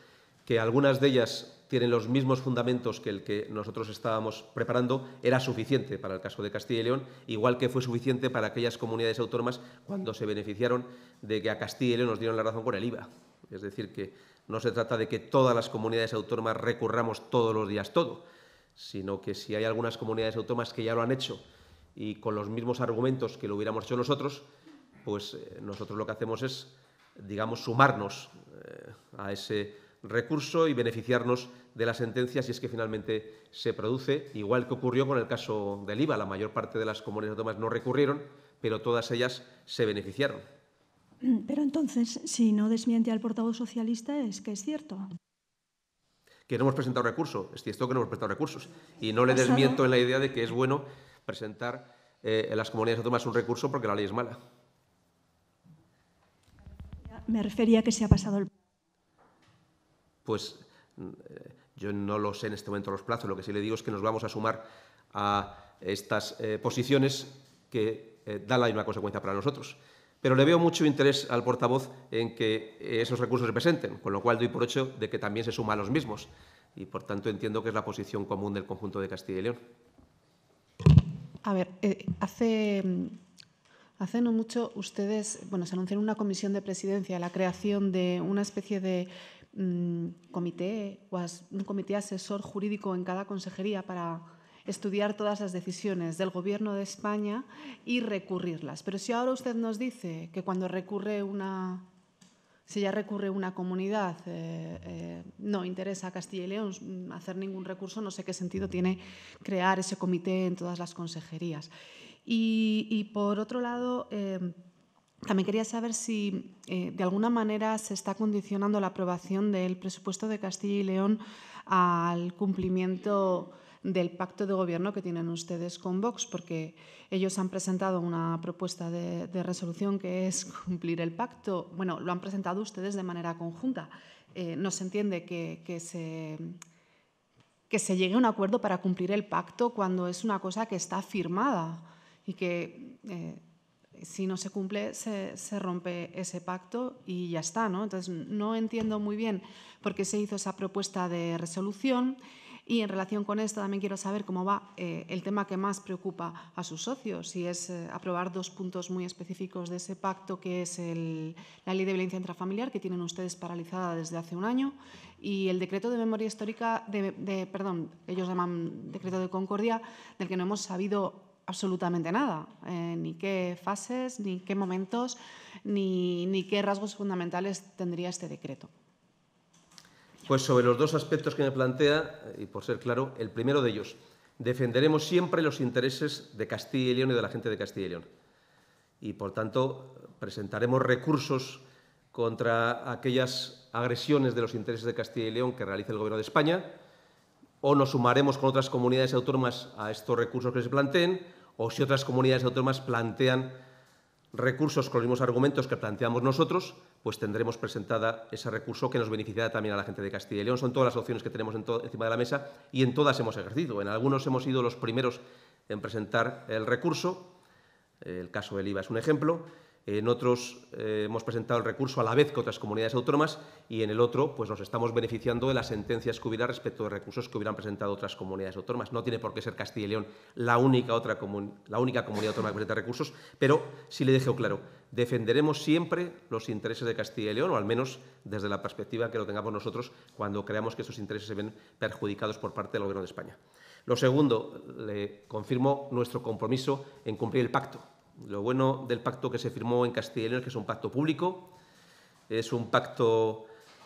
que algunas de ellas tienen los mismos fundamentos que el que nosotros estábamos preparando, era suficiente para el caso de Castilla y León, igual que fue suficiente para aquellas comunidades autónomas cuando se beneficiaron de que a Castilla y León nos dieron la razón con el I V A. Es decir, que no se trata de que todas las comunidades autónomas recurramos todos los días todo, sino que si hay algunas comunidades autónomas que ya lo han hecho y con los mismos argumentos que lo hubiéramos hecho nosotros, pues eh, nosotros lo que hacemos es, digamos, sumarnos eh, a ese recurso y beneficiarnos de la sentencia si es que finalmente se produce, igual que ocurrió con el caso del I V A. La mayor parte de las comunidades autónomas no recurrieron, pero todas ellas se beneficiaron. Pero entonces, si no desmiente al portavoz socialista, es que es cierto. Que no hemos presentado recursos, es cierto que no hemos presentado recursos. Y no le desmiento en la idea de que es bueno presentar eh, en las comunidades autónomas un recurso porque la ley es mala. Me refería a que se ha pasado el... Pues yo no lo sé en este momento los plazos. Lo que sí le digo es que nos vamos a sumar a estas eh, posiciones que eh, dan la misma consecuencia para nosotros. Pero le veo mucho interés al portavoz en que esos recursos se presenten, con lo cual doy por hecho de que también se suma a los mismos. Y, por tanto, entiendo que es la posición común del conjunto de Castilla y León. A ver, eh, hace... Hace no mucho ustedes, bueno, se anunció en una comisión de presidencia la creación de una especie de mm, comité o as, un comité asesor jurídico en cada consejería para estudiar todas las decisiones del Gobierno de España y recurrirlas. Pero si ahora usted nos dice que cuando recurre una, si ya recurre una comunidad, eh, eh, no interesa a Castilla y León hacer ningún recurso, no sé qué sentido tiene crear ese comité en todas las consejerías. Y, y, por otro lado, eh, también quería saber si, eh, de alguna manera, se está condicionando la aprobación del presupuesto de Castilla y León al cumplimiento del pacto de gobierno que tienen ustedes con Vox, porque ellos han presentado una propuesta de, de resolución que es cumplir el pacto. Bueno, lo han presentado ustedes de manera conjunta. Eh, no se entiende que, que se... que se llegue a un acuerdo para cumplir el pacto cuando es una cosa que está firmada y que eh, si no se cumple se, se rompe ese pacto y ya está, ¿no? Entonces, no entiendo muy bien por qué se hizo esa propuesta de resolución y en relación con esto también quiero saber cómo va eh, el tema que más preocupa a sus socios, si es eh, aprobar dos puntos muy específicos de ese pacto, que es el, la Ley de Violencia Intrafamiliar, que tienen ustedes paralizada desde hace un año, y el decreto de memoria histórica, de, de, perdón, ellos llaman decreto de concordia, del que no hemos sabido absolutamente nada, eh, ni qué fases, ni qué momentos, ni, ni qué rasgos fundamentales tendría este decreto. Pues sobre los dos aspectos que me plantea, y por ser claro, el primero de ellos, defenderemos siempre los intereses de Castilla y León y de la gente de Castilla y León. Y, por tanto, presentaremos recursos contra aquellas agresiones de los intereses de Castilla y León que realiza el Gobierno de España, o nos sumaremos con otras comunidades autónomas a estos recursos que se planteen, o si otras comunidades autónomas plantean recursos con los mismos argumentos que planteamos nosotros, pues tendremos presentada ese recurso que nos beneficiará también a la gente de Castilla y León. Son todas las opciones que tenemos en todo, encima de la mesa, y en todas hemos ejercido. En algunos hemos sido los primeros en presentar el recurso, el caso del I V A es un ejemplo, en otros eh, hemos presentado el recurso a la vez que otras comunidades autónomas, y en el otro pues nos estamos beneficiando de las sentencias que hubiera respecto de recursos que hubieran presentado otras comunidades autónomas. No tiene por qué ser Castilla y León la única, otra comun la única comunidad autónoma que presenta recursos, pero sí le dejo claro, defenderemos siempre los intereses de Castilla y León, o al menos desde la perspectiva que lo tengamos nosotros cuando creamos que esos intereses se ven perjudicados por parte del Gobierno de España. Lo segundo, le confirmo nuestro compromiso en cumplir el pacto. Lo bueno del pacto que se firmó en Castilla y León es que es un pacto público, es un pacto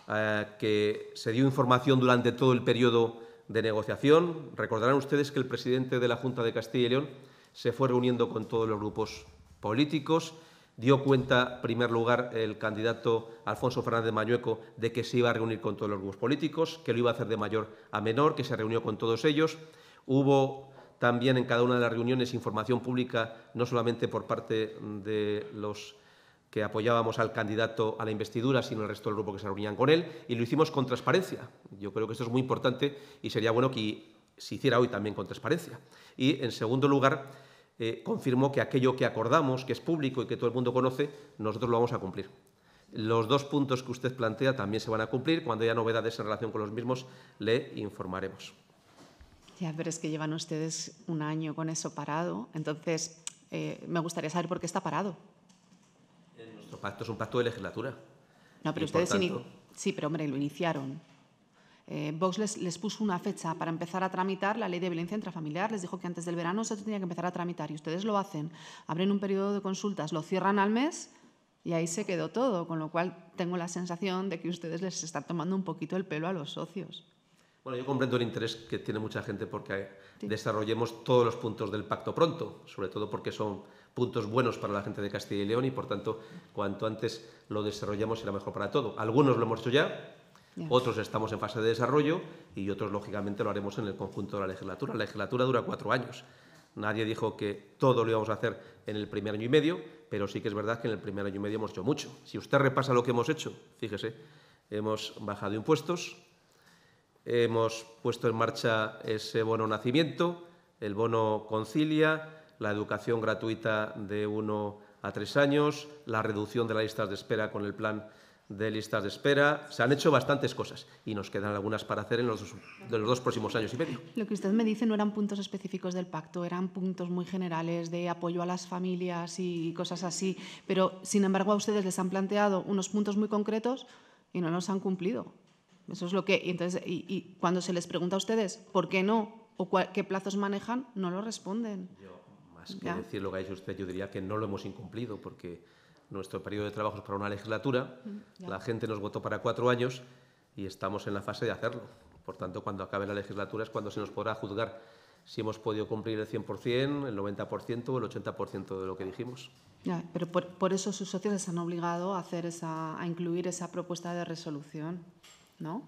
eh, que se dio información durante todo el periodo de negociación. Recordarán ustedes que el presidente de la Junta de Castilla y León se fue reuniendo con todos los grupos políticos, dio cuenta, en primer lugar, el candidato Alfonso Fernández de Mañueco de que se iba a reunir con todos los grupos políticos, que lo iba a hacer de mayor a menor, que se reunió con todos ellos. Hubo también en cada una de las reuniones información pública, no solamente por parte de los que apoyábamos al candidato a la investidura, sino el resto del grupo que se reunían con él, y lo hicimos con transparencia. Yo creo que esto es muy importante y sería bueno que se hiciera hoy también con transparencia. Y, en segundo lugar, eh, confirmó que aquello que acordamos, que es público y que todo el mundo conoce, nosotros lo vamos a cumplir. Los dos puntos que usted plantea también se van a cumplir. Cuando haya novedades en relación con los mismos, le informaremos. Ya, pero es que llevan ustedes un año con eso parado. Entonces, eh, me gustaría saber por qué está parado. Nuestro pacto es un pacto de legislatura. No, pero ustedes tanto... sí, pero hombre, lo iniciaron. Eh, Vox les, les puso una fecha para empezar a tramitar la ley de violencia intrafamiliar. Les dijo que antes del verano se tenía que empezar a tramitar y ustedes lo hacen. Abren un periodo de consultas, lo cierran al mes y ahí se quedó todo. Con lo cual, tengo la sensación de que ustedes les están tomando un poquito el pelo a los socios. Bueno, yo comprendo el interés que tiene mucha gente porque sí. Desarrollemos todos los puntos del pacto pronto, sobre todo porque son puntos buenos para la gente de Castilla y León y, por tanto, cuanto antes lo desarrollamos será mejor para todo. Algunos lo hemos hecho ya, sí. Otros estamos en fase de desarrollo y otros, lógicamente, lo haremos en el conjunto de la legislatura. La legislatura dura cuatro años. Nadie dijo que todo lo íbamos a hacer en el primer año y medio, pero sí que es verdad que en el primer año y medio hemos hecho mucho. Si usted repasa lo que hemos hecho, fíjese, hemos bajado impuestos, hemos puesto en marcha ese bono nacimiento, el bono concilia, la educación gratuita de uno a tres años, la reducción de las listas de espera con el plan de listas de espera. Se han hecho bastantes cosas y nos quedan algunas para hacer en los, de los dos próximos años y medio. Lo que usted me dice no eran puntos específicos del pacto, eran puntos muy generales de apoyo a las familias y cosas así, pero sin embargo a ustedes les han planteado unos puntos muy concretos y no los han cumplido. Eso es lo que… Y, entonces, y, y cuando se les pregunta a ustedes por qué no o cuál, qué plazos manejan, no lo responden. Yo, más que ya. decir lo que ha dicho usted, yo diría que no lo hemos incumplido porque nuestro periodo de trabajo es para una legislatura, ya. La gente nos votó para cuatro años y estamos en la fase de hacerlo. Por tanto, cuando acabe la legislatura es cuando se nos podrá juzgar si hemos podido cumplir el cien por cien, el noventa por ciento o el ochenta por ciento de lo que dijimos. Ya, pero por, por eso sus socios les han obligado a, hacer esa, a incluir esa propuesta de resolución. ¿No?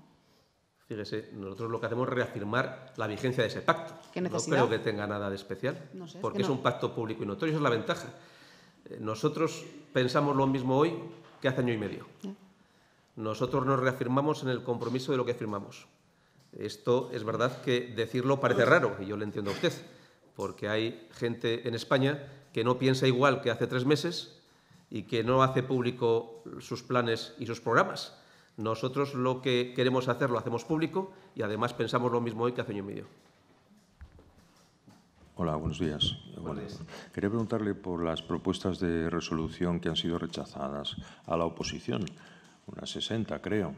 Fíjese, nosotros lo que hacemos es reafirmar la vigencia de ese pacto. ¿Qué necesidad? No creo que tenga nada de especial, no sé, porque es, que no. es un pacto público y notorio, esa es la ventaja. Nosotros pensamos lo mismo hoy que hace año y medio. ¿Eh? Nosotros nos reafirmamos en el compromiso de lo que firmamos. Esto es verdad que decirlo parece raro, y yo le entiendo a usted, porque hay gente en España que no piensa igual que hace tres meses y que no hace público sus planes y sus programas. Nosotros lo que queremos hacer lo hacemos público y, además, pensamos lo mismo hoy que hace año y medio. Hola, buenos días. Bueno, quería preguntarle por las propuestas de resolución que han sido rechazadas a la oposición, unas sesenta, creo.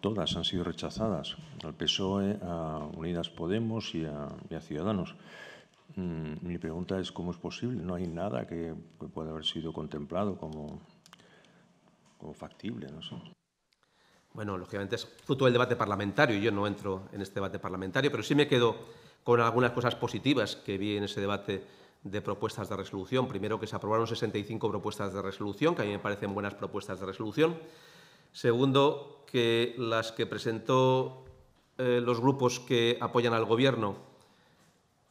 Todas han sido rechazadas, al P S O E, a Unidas Podemos y a, y a Ciudadanos. Mm, mi pregunta es cómo es posible. No hay nada que, que pueda haber sido contemplado como, como factible, no sé. Bueno, lógicamente es fruto del debate parlamentario, yo no entro en este debate parlamentario, pero sí me quedo con algunas cosas positivas que vi en ese debate de propuestas de resolución. Primero, que se aprobaron sesenta y cinco propuestas de resolución, que a mí me parecen buenas propuestas de resolución. Segundo, que las que presentó eh, los grupos que apoyan al Gobierno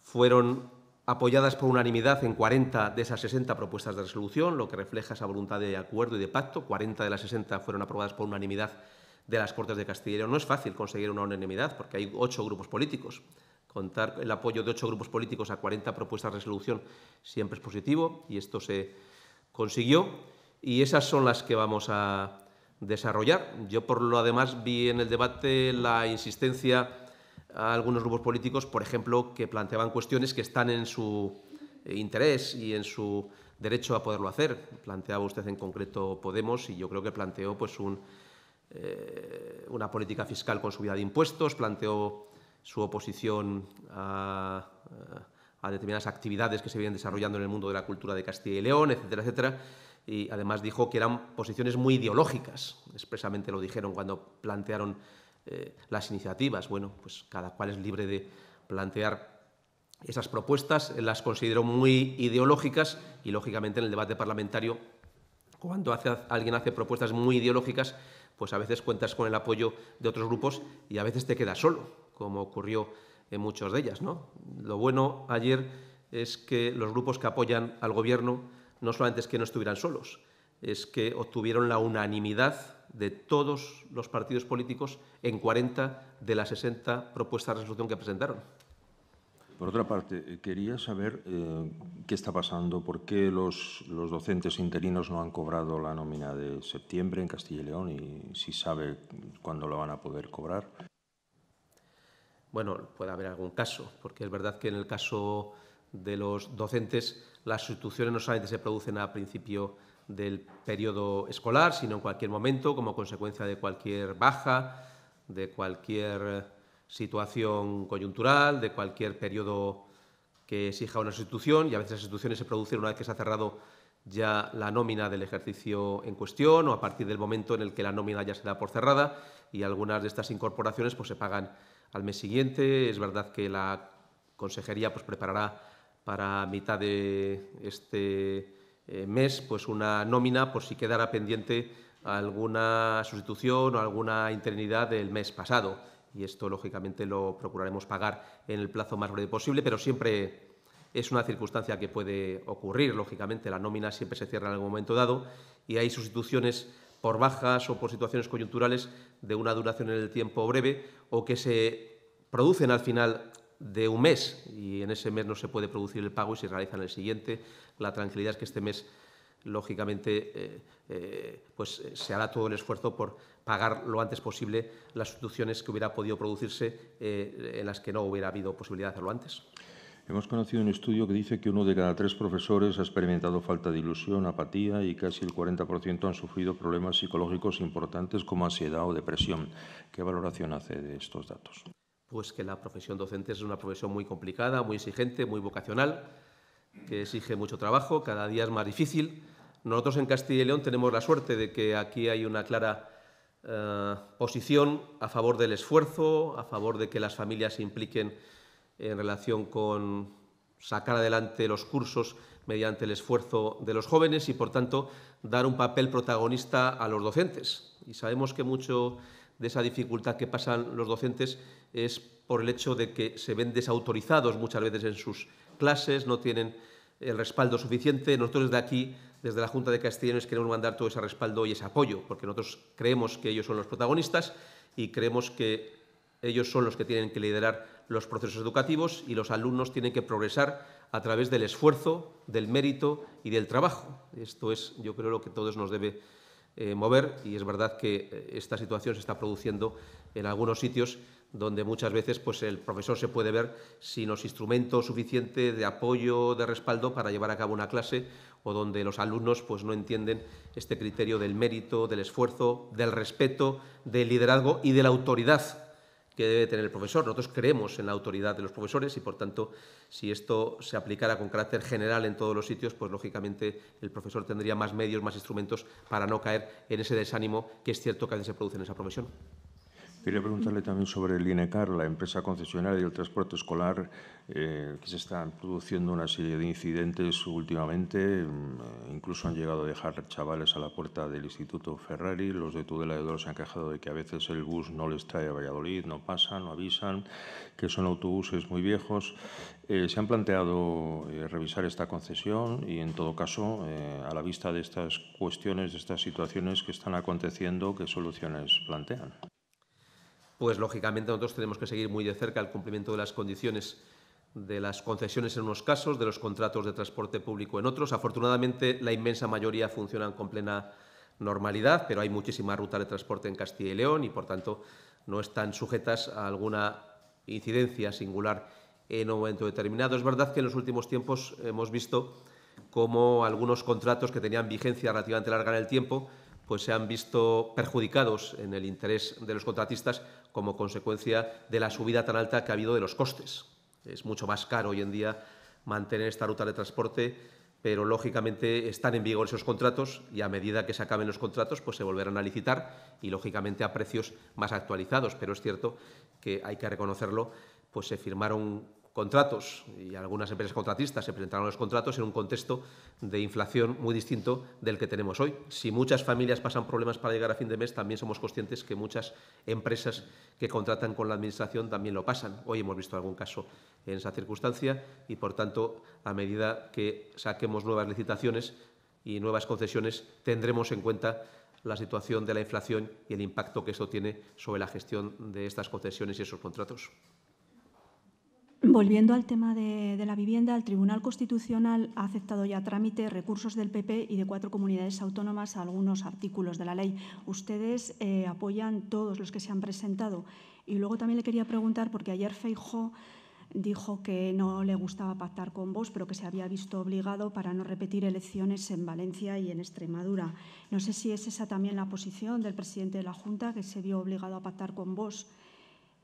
fueron apoyadas por unanimidad en cuarenta de esas sesenta propuestas de resolución, lo que refleja esa voluntad de acuerdo y de pacto. cuarenta de las sesenta fueron aprobadas por unanimidad de las Cortes de Castilla y León. No es fácil conseguir una unanimidad porque hay ocho grupos políticos. Contar el apoyo de ocho grupos políticos a cuarenta propuestas de resolución siempre es positivo y esto se consiguió. Y esas son las que vamos a desarrollar. Yo, por lo demás, vi en el debate la insistencia a algunos grupos políticos, por ejemplo, que planteaban cuestiones que están en su interés y en su derecho a poderlo hacer. Planteaba usted en concreto Podemos y yo creo que planteó pues, un, eh, una política fiscal con subida de impuestos, planteó su oposición a, a determinadas actividades que se vienen desarrollando en el mundo de la cultura de Castilla y León, etcétera, etcétera. Y además dijo que eran posiciones muy ideológicas, expresamente lo dijeron cuando plantearon Eh, las iniciativas. Bueno, pues cada cual es libre de plantear esas propuestas, las considero muy ideológicas y, lógicamente, en el debate parlamentario, cuando hace, alguien hace propuestas muy ideológicas, pues a veces cuentas con el apoyo de otros grupos y a veces te quedas solo, como ocurrió en muchas de ellas, ¿no? Lo bueno ayer es que los grupos que apoyan al Gobierno no solamente es que no estuvieran solos, es que obtuvieron la unanimidad de todos los partidos políticos en cuarenta de las sesenta propuestas de resolución que presentaron. Por otra parte, quería saber eh, qué está pasando, por qué los, los docentes interinos no han cobrado la nómina de septiembre en Castilla y León y si sabe cuándo la van a poder cobrar. Bueno, puede haber algún caso, porque es verdad que en el caso de los docentes las sustituciones no solamente se producen a principio del periodo escolar, sino en cualquier momento, como consecuencia de cualquier baja, de cualquier situación coyuntural, de cualquier periodo que exija una sustitución, y a veces las sustituciones se producen una vez que se ha cerrado ya la nómina del ejercicio en cuestión o a partir del momento en el que la nómina ya se da por cerrada, y algunas de estas incorporaciones pues, se pagan al mes siguiente. Es verdad que la Consejería pues, preparará para mitad de este mes pues una nómina por si quedara pendiente alguna sustitución o alguna interinidad del mes pasado. Y esto, lógicamente, lo procuraremos pagar en el plazo más breve posible, pero siempre es una circunstancia que puede ocurrir. Lógicamente, la nómina siempre se cierra en algún momento dado y hay sustituciones por bajas o por situaciones coyunturales de una duración en el tiempo breve o que se producen al final de un mes y en ese mes no se puede producir el pago y se realiza en el siguiente. La tranquilidad es que este mes, lógicamente, eh, eh, pues se hará todo el esfuerzo por pagar lo antes posible las sustituciones que hubiera podido producirse eh, en las que no hubiera habido posibilidad de hacerlo antes. Hemos conocido un estudio que dice que uno de cada tres profesores ha experimentado falta de ilusión, apatía y casi el cuarenta por ciento han sufrido problemas psicológicos importantes como ansiedad o depresión. ¿Qué valoración hace de estos datos? Pues que la profesión docente es una profesión muy complicada, muy exigente, muy vocacional, que exige mucho trabajo, cada día es más difícil. Nosotros en Castilla y León tenemos la suerte de que aquí hay una clara eh, posición a favor del esfuerzo, a favor de que las familias se impliquen en relación con sacar adelante los cursos mediante el esfuerzo de los jóvenes y, por tanto, dar un papel protagonista a los docentes. Y sabemos que mucho de esa dificultad que pasan los docentes es por el hecho de que se ven desautorizados muchas veces en sus clases, no tienen el respaldo suficiente. Nosotros desde aquí, desde la Junta de Castilla y León, queremos mandar todo ese respaldo y ese apoyo, porque nosotros creemos que ellos son los protagonistas y creemos que ellos son los que tienen que liderar los procesos educativos y los alumnos tienen que progresar a través del esfuerzo, del mérito y del trabajo. Esto es, yo creo, lo que todos nos debe Eh, mover y es verdad que esta situación se está produciendo en algunos sitios donde muchas veces pues, el profesor se puede ver sin los instrumentos suficientes de apoyo, de respaldo para llevar a cabo una clase o donde los alumnos pues, no entienden este criterio del mérito, del esfuerzo, del respeto, del liderazgo y de la autoridad que debe tener el profesor. Nosotros creemos en la autoridad de los profesores y, por tanto, si esto se aplicara con carácter general en todos los sitios, pues, lógicamente, el profesor tendría más medios, más instrumentos para no caer en ese desánimo que es cierto que a veces se produce en esa profesión. Quería preguntarle también sobre el INECAR, la empresa concesionaria del transporte escolar, eh, que se están produciendo una serie de incidentes últimamente. Incluso han llegado a dejar chavales a la puerta del Instituto Ferrari. Los de Tudela de Doro se han quejado de que a veces el bus no les trae a Valladolid, no pasan, no avisan, que son autobuses muy viejos. Eh, se han planteado eh, revisar esta concesión y, en todo caso, eh, a la vista de estas cuestiones, de estas situaciones que están aconteciendo, ¿qué soluciones plantean? Pues, lógicamente, nosotros tenemos que seguir muy de cerca el cumplimiento de las condiciones de las concesiones en unos casos, de los contratos de transporte público en otros. Afortunadamente, la inmensa mayoría funcionan con plena normalidad, pero hay muchísima ruta de transporte en Castilla y León y, por tanto, no están sujetas a alguna incidencia singular en un momento determinado. Es verdad que en los últimos tiempos hemos visto cómo algunos contratos que tenían vigencia relativamente larga en el tiempo pues se han visto perjudicados en el interés de los contratistas como consecuencia de la subida tan alta que ha habido de los costes. Es mucho más caro hoy en día mantener esta ruta de transporte, pero, lógicamente, están en vigor esos contratos y, a medida que se acaben los contratos, pues se volverán a licitar y, lógicamente, a precios más actualizados. Pero es cierto que, hay que reconocerlo, pues se firmaron contratos y algunas empresas contratistas se presentaron los contratos en un contexto de inflación muy distinto del que tenemos hoy. Si muchas familias pasan problemas para llegar a fin de mes, también somos conscientes que muchas empresas que contratan con la Administración también lo pasan. Hoy hemos visto algún caso en esa circunstancia y, por tanto, a medida que saquemos nuevas licitaciones y nuevas concesiones, tendremos en cuenta la situación de la inflación y el impacto que esto tiene sobre la gestión de estas concesiones y esos contratos. Volviendo al tema de, de la vivienda, el Tribunal Constitucional ha aceptado ya trámite recursos del P P y de cuatro comunidades autónomas a algunos artículos de la ley. Ustedes eh, apoyan todos los que se han presentado. Y luego también le quería preguntar, porque ayer Feijóo dijo que no le gustaba pactar con Vox, pero que se había visto obligado para no repetir elecciones en Valencia y en Extremadura. No sé si es esa también la posición del presidente de la Junta, que se vio obligado a pactar con Vox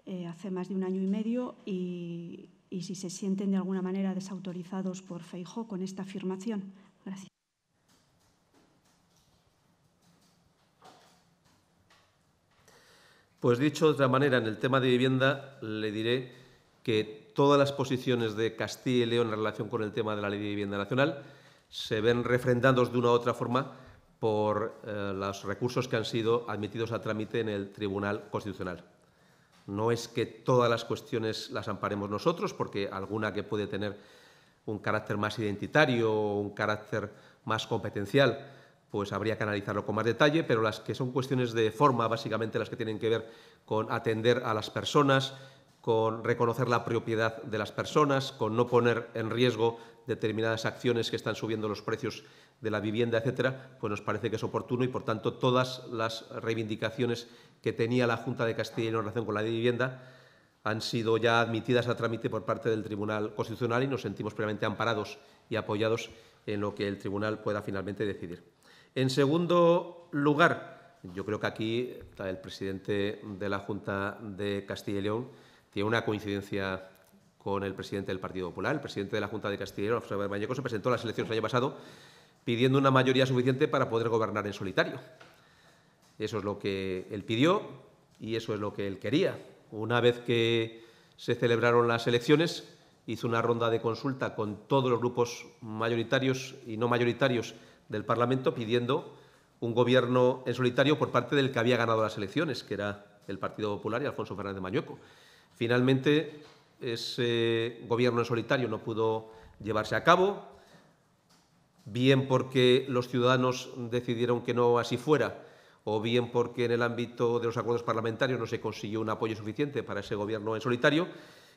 Eh, hace más de un año y medio y, y si se sienten de alguna manera desautorizados por Feijóo con esta afirmación. Gracias. Pues, dicho de otra manera, en el tema de vivienda le diré que todas las posiciones de Castilla y León en relación con el tema de la Ley de Vivienda Nacional se ven refrendados de una u otra forma por eh, los recursos que han sido admitidos a trámite en el Tribunal Constitucional. No es que todas las cuestiones las amparemos nosotros, porque alguna que puede tener un carácter más identitario o un carácter más competencial, pues habría que analizarlo con más detalle, pero las que son cuestiones de forma, básicamente las que tienen que ver con atender a las personas, con reconocer la propiedad de las personas, con no poner en riesgo determinadas acciones que están subiendo los precios de la vivienda, etcétera, pues nos parece que es oportuno y, por tanto, todas las reivindicaciones que tenía la Junta de Castilla y León en relación con la Ley de Vivienda han sido ya admitidas a trámite por parte del Tribunal Constitucional y nos sentimos plenamente amparados y apoyados en lo que el Tribunal pueda finalmente decidir. En segundo lugar, yo creo que aquí el presidente de la Junta de Castilla y León tiene una coincidencia con el presidente del Partido Popular. El presidente de la Junta de Castilla y León, Alfonso Fernández de Mañueco, se presentó a las elecciones el año pasado pidiendo una mayoría suficiente para poder gobernar en solitario. Eso es lo que él pidió y eso es lo que él quería. Una vez que se celebraron las elecciones, hizo una ronda de consulta con todos los grupos mayoritarios y no mayoritarios del Parlamento pidiendo un gobierno en solitario por parte del que había ganado las elecciones, que era el Partido Popular y Alfonso Fernández de Mañueco. Finalmente, ese gobierno en solitario no pudo llevarse a cabo, bien porque los ciudadanos decidieron que no así fuera o bien porque en el ámbito de los acuerdos parlamentarios no se consiguió un apoyo suficiente para ese gobierno en solitario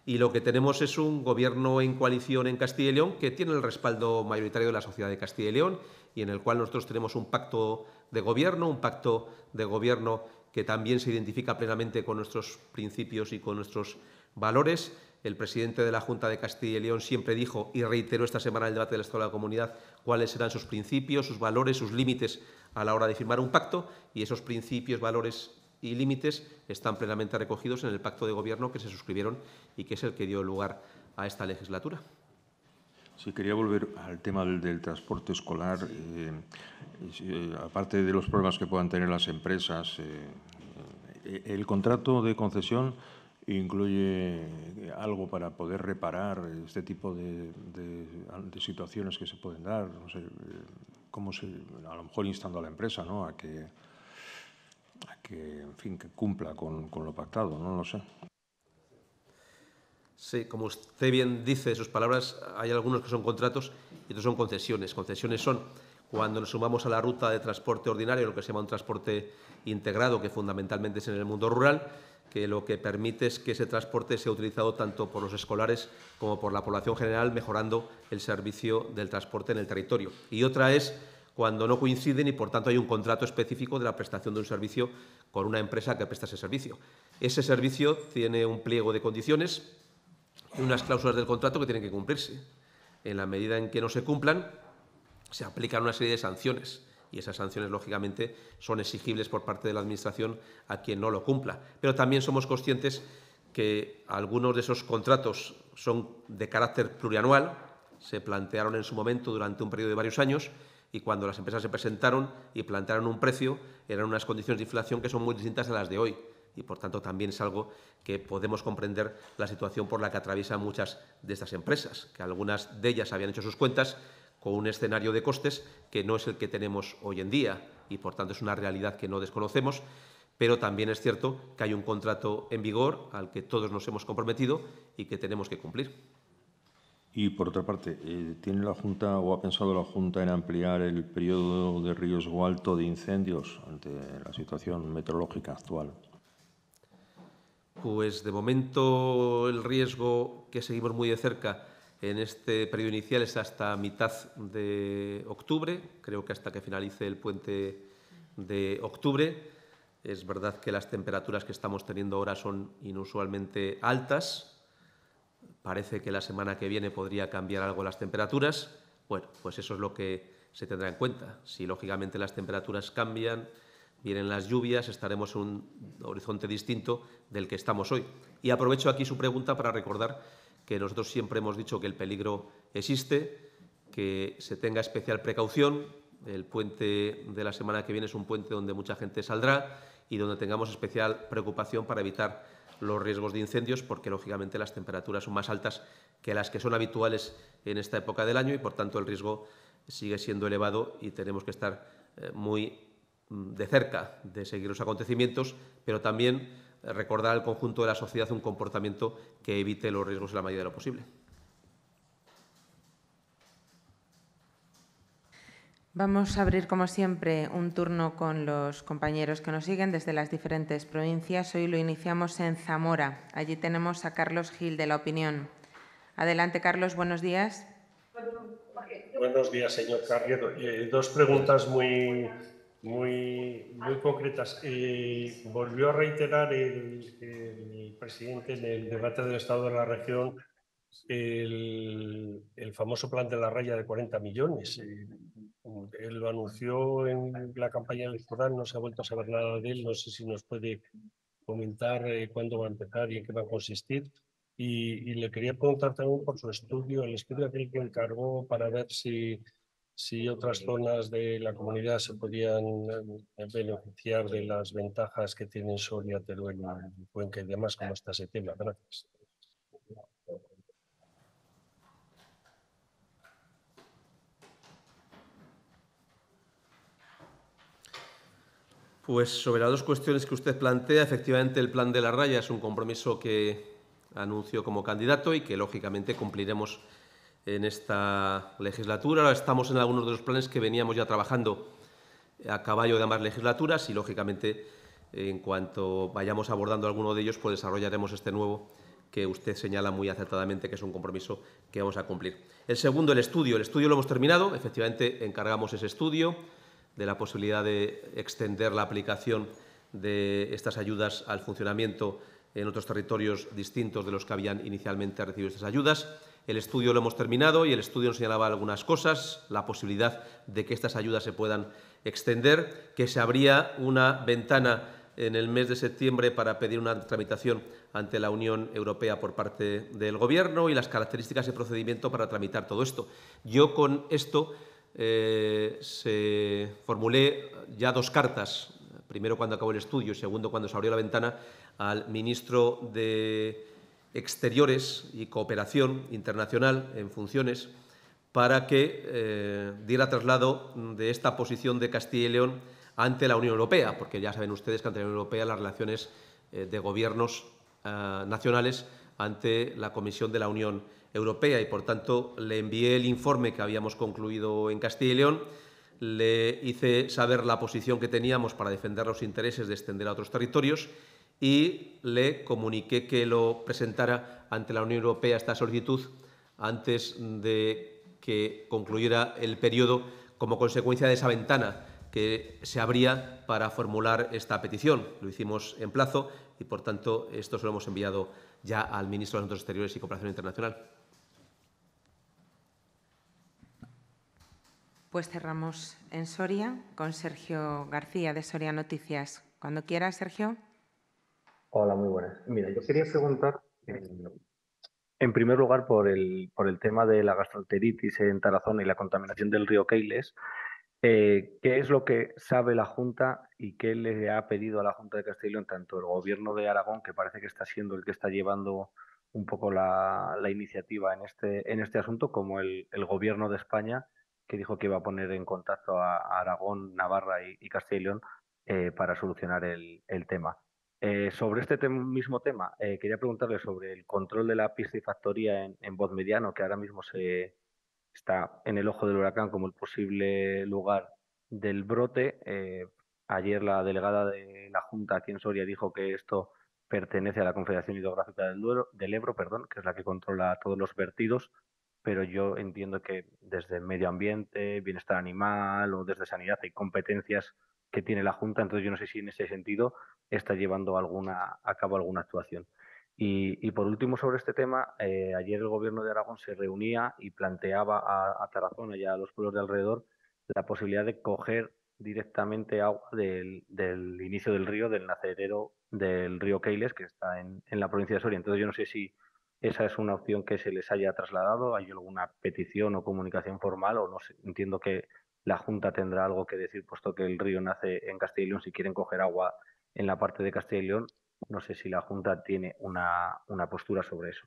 y lo que tenemos es un gobierno en coalición en Castilla y León que tiene el respaldo mayoritario de la sociedad de Castilla y León y en el cual nosotros tenemos un pacto de gobierno, un pacto de gobierno que también se identifica plenamente con nuestros principios y con nuestros valores. El presidente de la Junta de Castilla y León siempre dijo y reiteró esta semana en el debate del Estado de la Comunidad cuáles eran sus principios, sus valores, sus límites a la hora de firmar un pacto y esos principios, valores y límites están plenamente recogidos en el pacto de gobierno que se suscribieron y que es el que dio lugar a esta legislatura. Sí, quería volver al tema del, del transporte escolar. Eh, eh, aparte de los problemas que puedan tener las empresas, eh, el contrato de concesión incluye algo para poder reparar este tipo de, de, de situaciones que se pueden dar. No sé, cómo se, a lo mejor instando a la empresa, ¿no?, a que, a que, en fin, que cumpla con, con lo pactado, no lo sé. Sí, como usted bien dice de sus palabras, hay algunos que son contratos y otros son concesiones. Concesiones son cuando nos sumamos a la ruta de transporte ordinario, lo que se llama un transporte integrado, que fundamentalmente es en el mundo rural, que lo que permite es que ese transporte sea utilizado tanto por los escolares como por la población general, mejorando el servicio del transporte en el territorio. Y otra es cuando no coinciden y, por tanto, hay un contrato específico de la prestación de un servicio con una empresa que presta ese servicio. Ese servicio tiene un pliego de condiciones, unas cláusulas del contrato que tienen que cumplirse. En la medida en que no se cumplan, se aplican una serie de sanciones y esas sanciones, lógicamente, son exigibles por parte de la Administración a quien no lo cumpla. Pero también somos conscientes que algunos de esos contratos son de carácter plurianual, se plantearon en su momento durante un periodo de varios años y cuando las empresas se presentaron y plantearon un precio, eran unas condiciones de inflación que son muy distintas a las de hoy. Y, por tanto, también es algo que podemos comprender la situación por la que atraviesan muchas de estas empresas, que algunas de ellas habían hecho sus cuentas con un escenario de costes que no es el que tenemos hoy en día y, por tanto, es una realidad que no desconocemos, pero también es cierto que hay un contrato en vigor al que todos nos hemos comprometido y que tenemos que cumplir. Y, por otra parte, ¿tiene la Junta o ha pensado la Junta en ampliar el periodo de riesgo alto de incendios ante la situación meteorológica actual? Pues, de momento, el riesgo que seguimos muy de cerca en este periodo inicial es hasta mitad de octubre, creo que hasta que finalice el puente de octubre. Es verdad que las temperaturas que estamos teniendo ahora son inusualmente altas. Parece que la semana que viene podría cambiar algo las temperaturas. Bueno, pues eso es lo que se tendrá en cuenta. Si, lógicamente, las temperaturas cambian, vienen las lluvias, estaremos en un horizonte distinto del que estamos hoy. Y aprovecho aquí su pregunta para recordar que nosotros siempre hemos dicho que el peligro existe, que se tenga especial precaución. El puente de la semana que viene es un puente donde mucha gente saldrá y donde tengamos especial preocupación para evitar los riesgos de incendios, porque, lógicamente, las temperaturas son más altas que las que son habituales en esta época del año y, por tanto, el riesgo sigue siendo elevado y tenemos que estar eh, muy de cerca de seguir los acontecimientos, pero también recordar al conjunto de la sociedad un comportamiento que evite los riesgos en la medida de lo posible. Vamos a abrir, como siempre, un turno con los compañeros que nos siguen desde las diferentes provincias. Hoy lo iniciamos en Zamora. Allí tenemos a Carlos Gil, de La Opinión. Adelante, Carlos. Buenos días. Buenos días, señor Carriero. Eh, dos preguntas muy... Muy, muy concretas. Eh, volvió a reiterar el, el presidente en el debate del Estado de la Región el, el famoso plan de la raya de cuarenta millones. Eh, él lo anunció en la campaña electoral, no se ha vuelto a saber nada de él. No sé si nos puede comentar eh, cuándo va a empezar y en qué va a consistir. Y, y le quería preguntar también por su estudio, el estudio aquel que encargó para ver si... si otras zonas de la comunidad se podían beneficiar de las ventajas que tienen Soria, Teruel, Cuenca y demás, como está ese tema. Gracias. Pues sobre las dos cuestiones que usted plantea, efectivamente el plan de la raya es un compromiso que anuncio como candidato y que lógicamente cumpliremos en esta legislatura. Ahora estamos en algunos de los planes que veníamos ya trabajando a caballo de ambas legislaturas y, lógicamente, en cuanto vayamos abordando alguno de ellos, pues desarrollaremos este nuevo que usted señala muy acertadamente que es un compromiso que vamos a cumplir. El segundo, el estudio. El estudio lo hemos terminado. Efectivamente, encargamos ese estudio de la posibilidad de extender la aplicación de estas ayudas al funcionamiento en otros territorios distintos de los que habían inicialmente recibido estas ayudas. El estudio lo hemos terminado y el estudio nos señalaba algunas cosas, la posibilidad de que estas ayudas se puedan extender, que se abría una ventana en el mes de septiembre para pedir una tramitación ante la Unión Europea por parte del Gobierno y las características de procedimiento para tramitar todo esto. Yo con esto eh, se formulé ya dos cartas, primero cuando acabó el estudio y segundo cuando se abrió la ventana, al ministro de Exteriores y Cooperación Internacional en funciones, para que eh, diera traslado de esta posición de Castilla y León ante la Unión Europea, porque ya saben ustedes que ante la Unión Europea las relaciones eh, de gobiernos eh, nacionales ante la Comisión de la Unión Europea, y por tanto le envié el informe que habíamos concluido en Castilla y León, le hice saber la posición que teníamos para defender los intereses de extender a otros territorios y le comuniqué que lo presentara ante la Unión Europea esta solicitud antes de que concluyera el periodo como consecuencia de esa ventana que se abría para formular esta petición. Lo hicimos en plazo y, por tanto, esto se lo hemos enviado ya al ministro de Asuntos Exteriores y Cooperación Internacional. Pues cerramos en Soria con Sergio García, de Soria Noticias. Cuando quiera, Sergio. Hola, muy buenas. Mira, yo quería preguntar, en primer lugar, por el, por el tema de la gastroenteritis en Tarazona y la contaminación del río Queiles. Eh, ¿Qué es lo que sabe la Junta y qué le ha pedido a la Junta de Castilla y León, tanto el Gobierno de Aragón, que parece que está siendo el que está llevando un poco la, la iniciativa en este, en este asunto, como el, el Gobierno de España, que dijo que iba a poner en contacto a, a Aragón, Navarra y, y Castilla y León eh, para solucionar el, el tema? Eh, sobre este tem- mismo tema, eh, quería preguntarle sobre el control de la piscifactoría en, en Vozmediano, que ahora mismo se... está en el ojo del huracán como el posible lugar del brote. Eh, ayer la delegada de la Junta aquí en Soria dijo que esto pertenece a la Confederación Hidrográfica del, Duero, del Ebro, perdón, que es la que controla todos los vertidos, pero yo entiendo que desde medio ambiente, bienestar animal o desde sanidad hay competencias que tiene la Junta, entonces yo no sé si en ese sentido está llevando alguna, a cabo alguna actuación. Y, y, por último, sobre este tema, eh, ayer el Gobierno de Aragón se reunía y planteaba a, a Tarazona y a los pueblos de alrededor la posibilidad de coger directamente agua del, del inicio del río, del nacedero del río Queiles, que está en, en la provincia de Soria. Entonces, yo no sé si esa es una opción que se les haya trasladado, hay alguna petición o comunicación formal, o no sé, entiendo que la Junta tendrá algo que decir, puesto que el río nace en Castilla y León, si quieren coger agua en la parte de Castilla y León. No sé si la Junta tiene una, una postura sobre eso.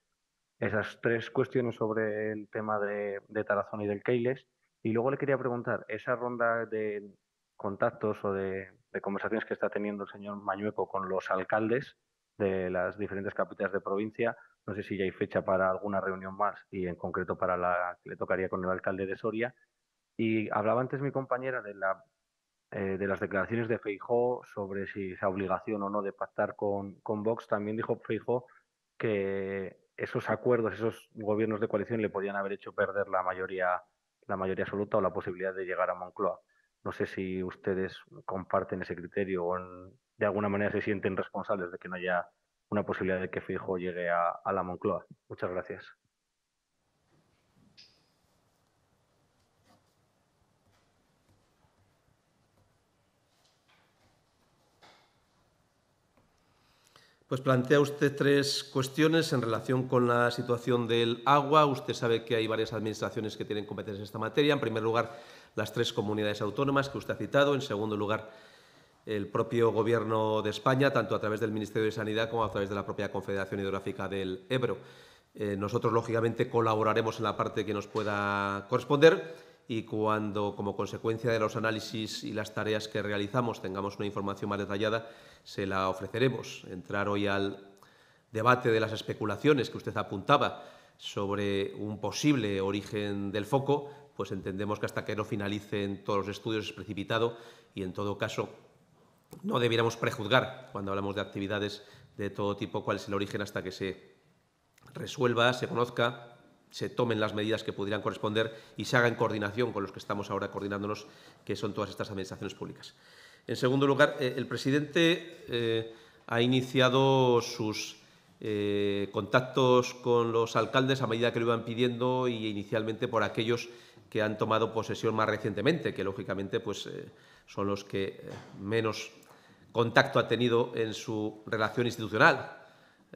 Esas tres cuestiones sobre el tema de, de Tarazona y del Queiles. Y luego le quería preguntar, esa ronda de contactos o de, de conversaciones que está teniendo el señor Mañueco con los alcaldes de las diferentes capitales de provincia, no sé si ya hay fecha para alguna reunión más y en concreto para la que le tocaría con el alcalde de Soria. Y hablaba antes mi compañera de la... Eh, de las declaraciones de Feijóo sobre si esa obligación o no de pactar con, con Vox. También dijo Feijóo que esos acuerdos, esos gobiernos de coalición le podían haber hecho perder la mayoría, la mayoría absoluta o la posibilidad de llegar a Moncloa. No sé si ustedes comparten ese criterio o en, de alguna manera se sienten responsables de que no haya una posibilidad de que Feijóo llegue a, a la Moncloa. Muchas gracias. Pues plantea usted tres cuestiones en relación con la situación del agua. Usted sabe que hay varias administraciones que tienen competencias en esta materia. En primer lugar, las tres comunidades autónomas que usted ha citado. En segundo lugar, el propio Gobierno de España, tanto a través del Ministerio de Sanidad como a través de la propia Confederación Hidrográfica del Ebro. Eh, nosotros, lógicamente, colaboraremos en la parte que nos pueda corresponder y cuando, como consecuencia de los análisis y las tareas que realizamos, tengamos una información más detallada, se la ofreceremos. Entrar hoy al debate de las especulaciones que usted apuntaba sobre un posible origen del foco, pues entendemos que hasta que no finalicen todos los estudios es precipitado y, en todo caso, no debiéramos prejuzgar cuando hablamos de actividades de todo tipo cuál es el origen hasta que se resuelva, se conozca, se tomen las medidas que pudieran corresponder y se haga en coordinación con los que estamos ahora coordinándonos, que son todas estas administraciones públicas. En segundo lugar, eh, el presidente eh, ha iniciado sus eh, contactos con los alcaldes a medida que lo iban pidiendo y inicialmente por aquellos que han tomado posesión más recientemente, que lógicamente pues, eh, son los que eh, menos contacto ha tenido en su relación institucional.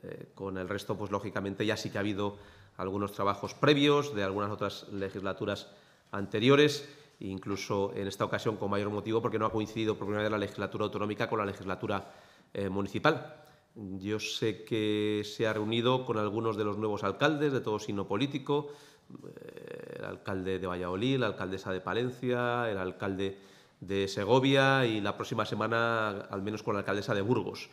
Eh, con el resto, pues lógicamente ya sí que ha habido algunos trabajos previos de algunas otras legislaturas anteriores, incluso en esta ocasión con mayor motivo porque no ha coincidido por primera vez la legislatura autonómica con la legislatura eh, municipal. Yo sé que se ha reunido con algunos de los nuevos alcaldes de todo signo político, eh, el alcalde de Valladolid, la alcaldesa de Palencia, el alcalde de Segovia y la próxima semana al menos con la alcaldesa de Burgos,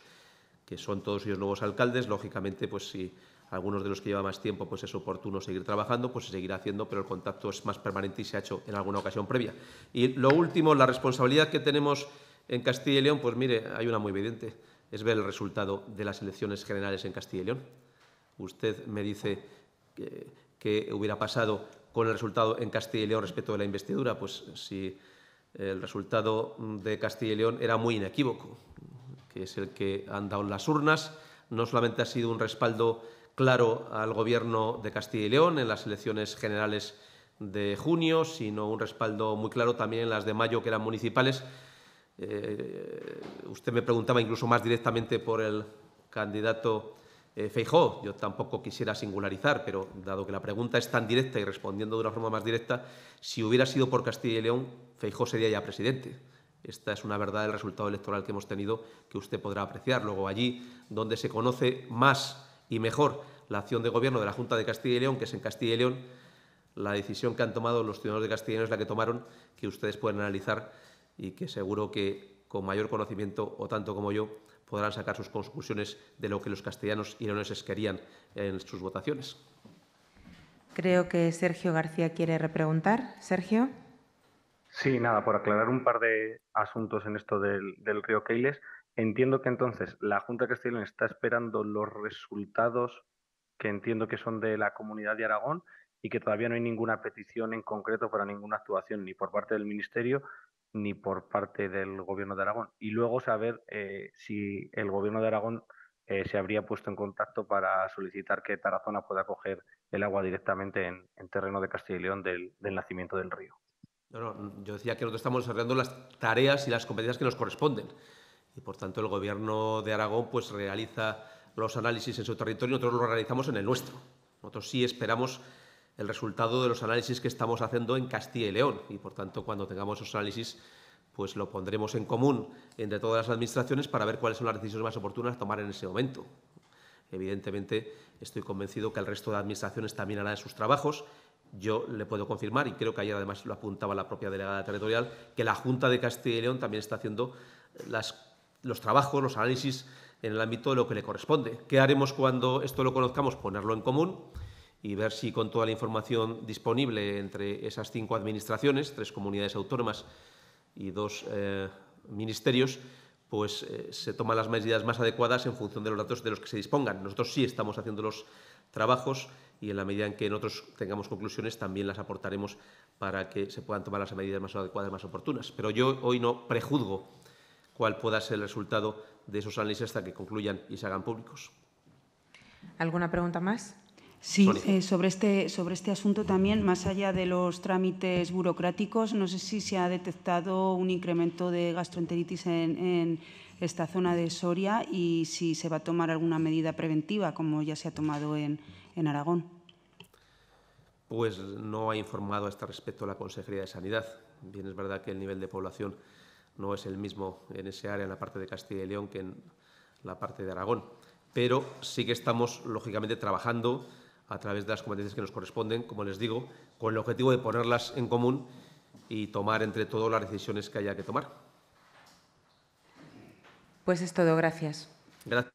que son todos ellos nuevos alcaldes. Lógicamente, pues si algunos de los que lleva más tiempo pues es oportuno seguir trabajando, pues se seguirá haciendo, pero el contacto es más permanente y se ha hecho en alguna ocasión previa. Y lo último, la responsabilidad que tenemos en Castilla y León, pues mire, hay una muy evidente. Es ver el resultado de las elecciones generales en Castilla y León. Usted me dice que, que hubiera pasado con el resultado en Castilla y León respecto de la investidura. Pues si el resultado de Castilla y León era muy inequívoco, que es el que han dado en las urnas, no solamente ha sido un respaldo claro al Gobierno de Castilla y León en las elecciones generales de junio, sino un respaldo muy claro también en las de mayo, que eran municipales. Eh, usted me preguntaba incluso más directamente por el candidato eh, Feijóo. Yo tampoco quisiera singularizar, pero dado que la pregunta es tan directa y respondiendo de una forma más directa, si hubiera sido por Castilla y León, Feijóo sería ya presidente. Esta es una verdad del resultado electoral que hemos tenido, que usted podrá apreciar. Luego, allí donde se conoce más y mejor la acción de Gobierno de la Junta de Castilla y León, que es en Castilla y León, la decisión que han tomado los ciudadanos de Castilla y León es la que tomaron, que ustedes pueden analizar y que seguro que con mayor conocimiento o tanto como yo podrán sacar sus conclusiones de lo que los castellanos y leoneses querían en sus votaciones. Creo que Sergio García quiere repreguntar. Sergio. Sí, nada, por aclarar un par de asuntos en esto del, del río Queiles. Entiendo que entonces la Junta de Castilla y León está esperando los resultados, que entiendo que son de la Comunidad de Aragón, y que todavía no hay ninguna petición en concreto para ninguna actuación, ni por parte del Ministerio ni por parte del Gobierno de Aragón. Y luego saber eh, si el Gobierno de Aragón eh, se habría puesto en contacto para solicitar que Tarazona pueda coger el agua directamente en, en terreno de Castilla y León del, del nacimiento del río. No, no, yo decía que nosotros estamos desarrollando las tareas y las competencias que nos corresponden. Y, por tanto, el Gobierno de Aragón pues realiza los análisis en su territorio y nosotros los realizamos en el nuestro. Nosotros sí esperamos el resultado de los análisis que estamos haciendo en Castilla y León y, por tanto, cuando tengamos esos análisis, pues lo pondremos en común entre todas las administraciones para ver cuáles son las decisiones más oportunas a tomar en ese momento. Evidentemente, estoy convencido que el resto de administraciones también harán sus trabajos. Yo le puedo confirmar, y creo que ayer además lo apuntaba la propia delegada territorial, que la Junta de Castilla y León también está haciendo las, los trabajos, los análisis en el ámbito de lo que le corresponde. ¿Qué haremos cuando esto lo conozcamos? Ponerlo en común y ver si con toda la información disponible entre esas cinco administraciones, tres comunidades autónomas y dos eh, ministerios, pues eh, se toman las medidas más adecuadas en función de los datos de los que se dispongan. Nosotros sí estamos haciendo los trabajos y en la medida en que nosotros tengamos conclusiones también las aportaremos para que se puedan tomar las medidas más adecuadas, más oportunas. Pero yo hoy no prejuzgo cuál pueda ser el resultado de esos análisis hasta que concluyan y se hagan públicos. ¿Alguna pregunta más? Sí, eh, sobre este, sobre este asunto también, más allá de los trámites burocráticos, no sé si se ha detectado un incremento de gastroenteritis en, en esta zona de Soria y si se va a tomar alguna medida preventiva, como ya se ha tomado en, en Aragón. Pues no ha informado a este respecto la Consejería de Sanidad. Bien, es verdad que el nivel de población no es el mismo en ese área, en la parte de Castilla y León, que en la parte de Aragón. Pero sí que estamos, lógicamente, trabajando a través de las competencias que nos corresponden, como les digo, con el objetivo de ponerlas en común y tomar entre todos las decisiones que haya que tomar. Pues es todo. Gracias. Gracias.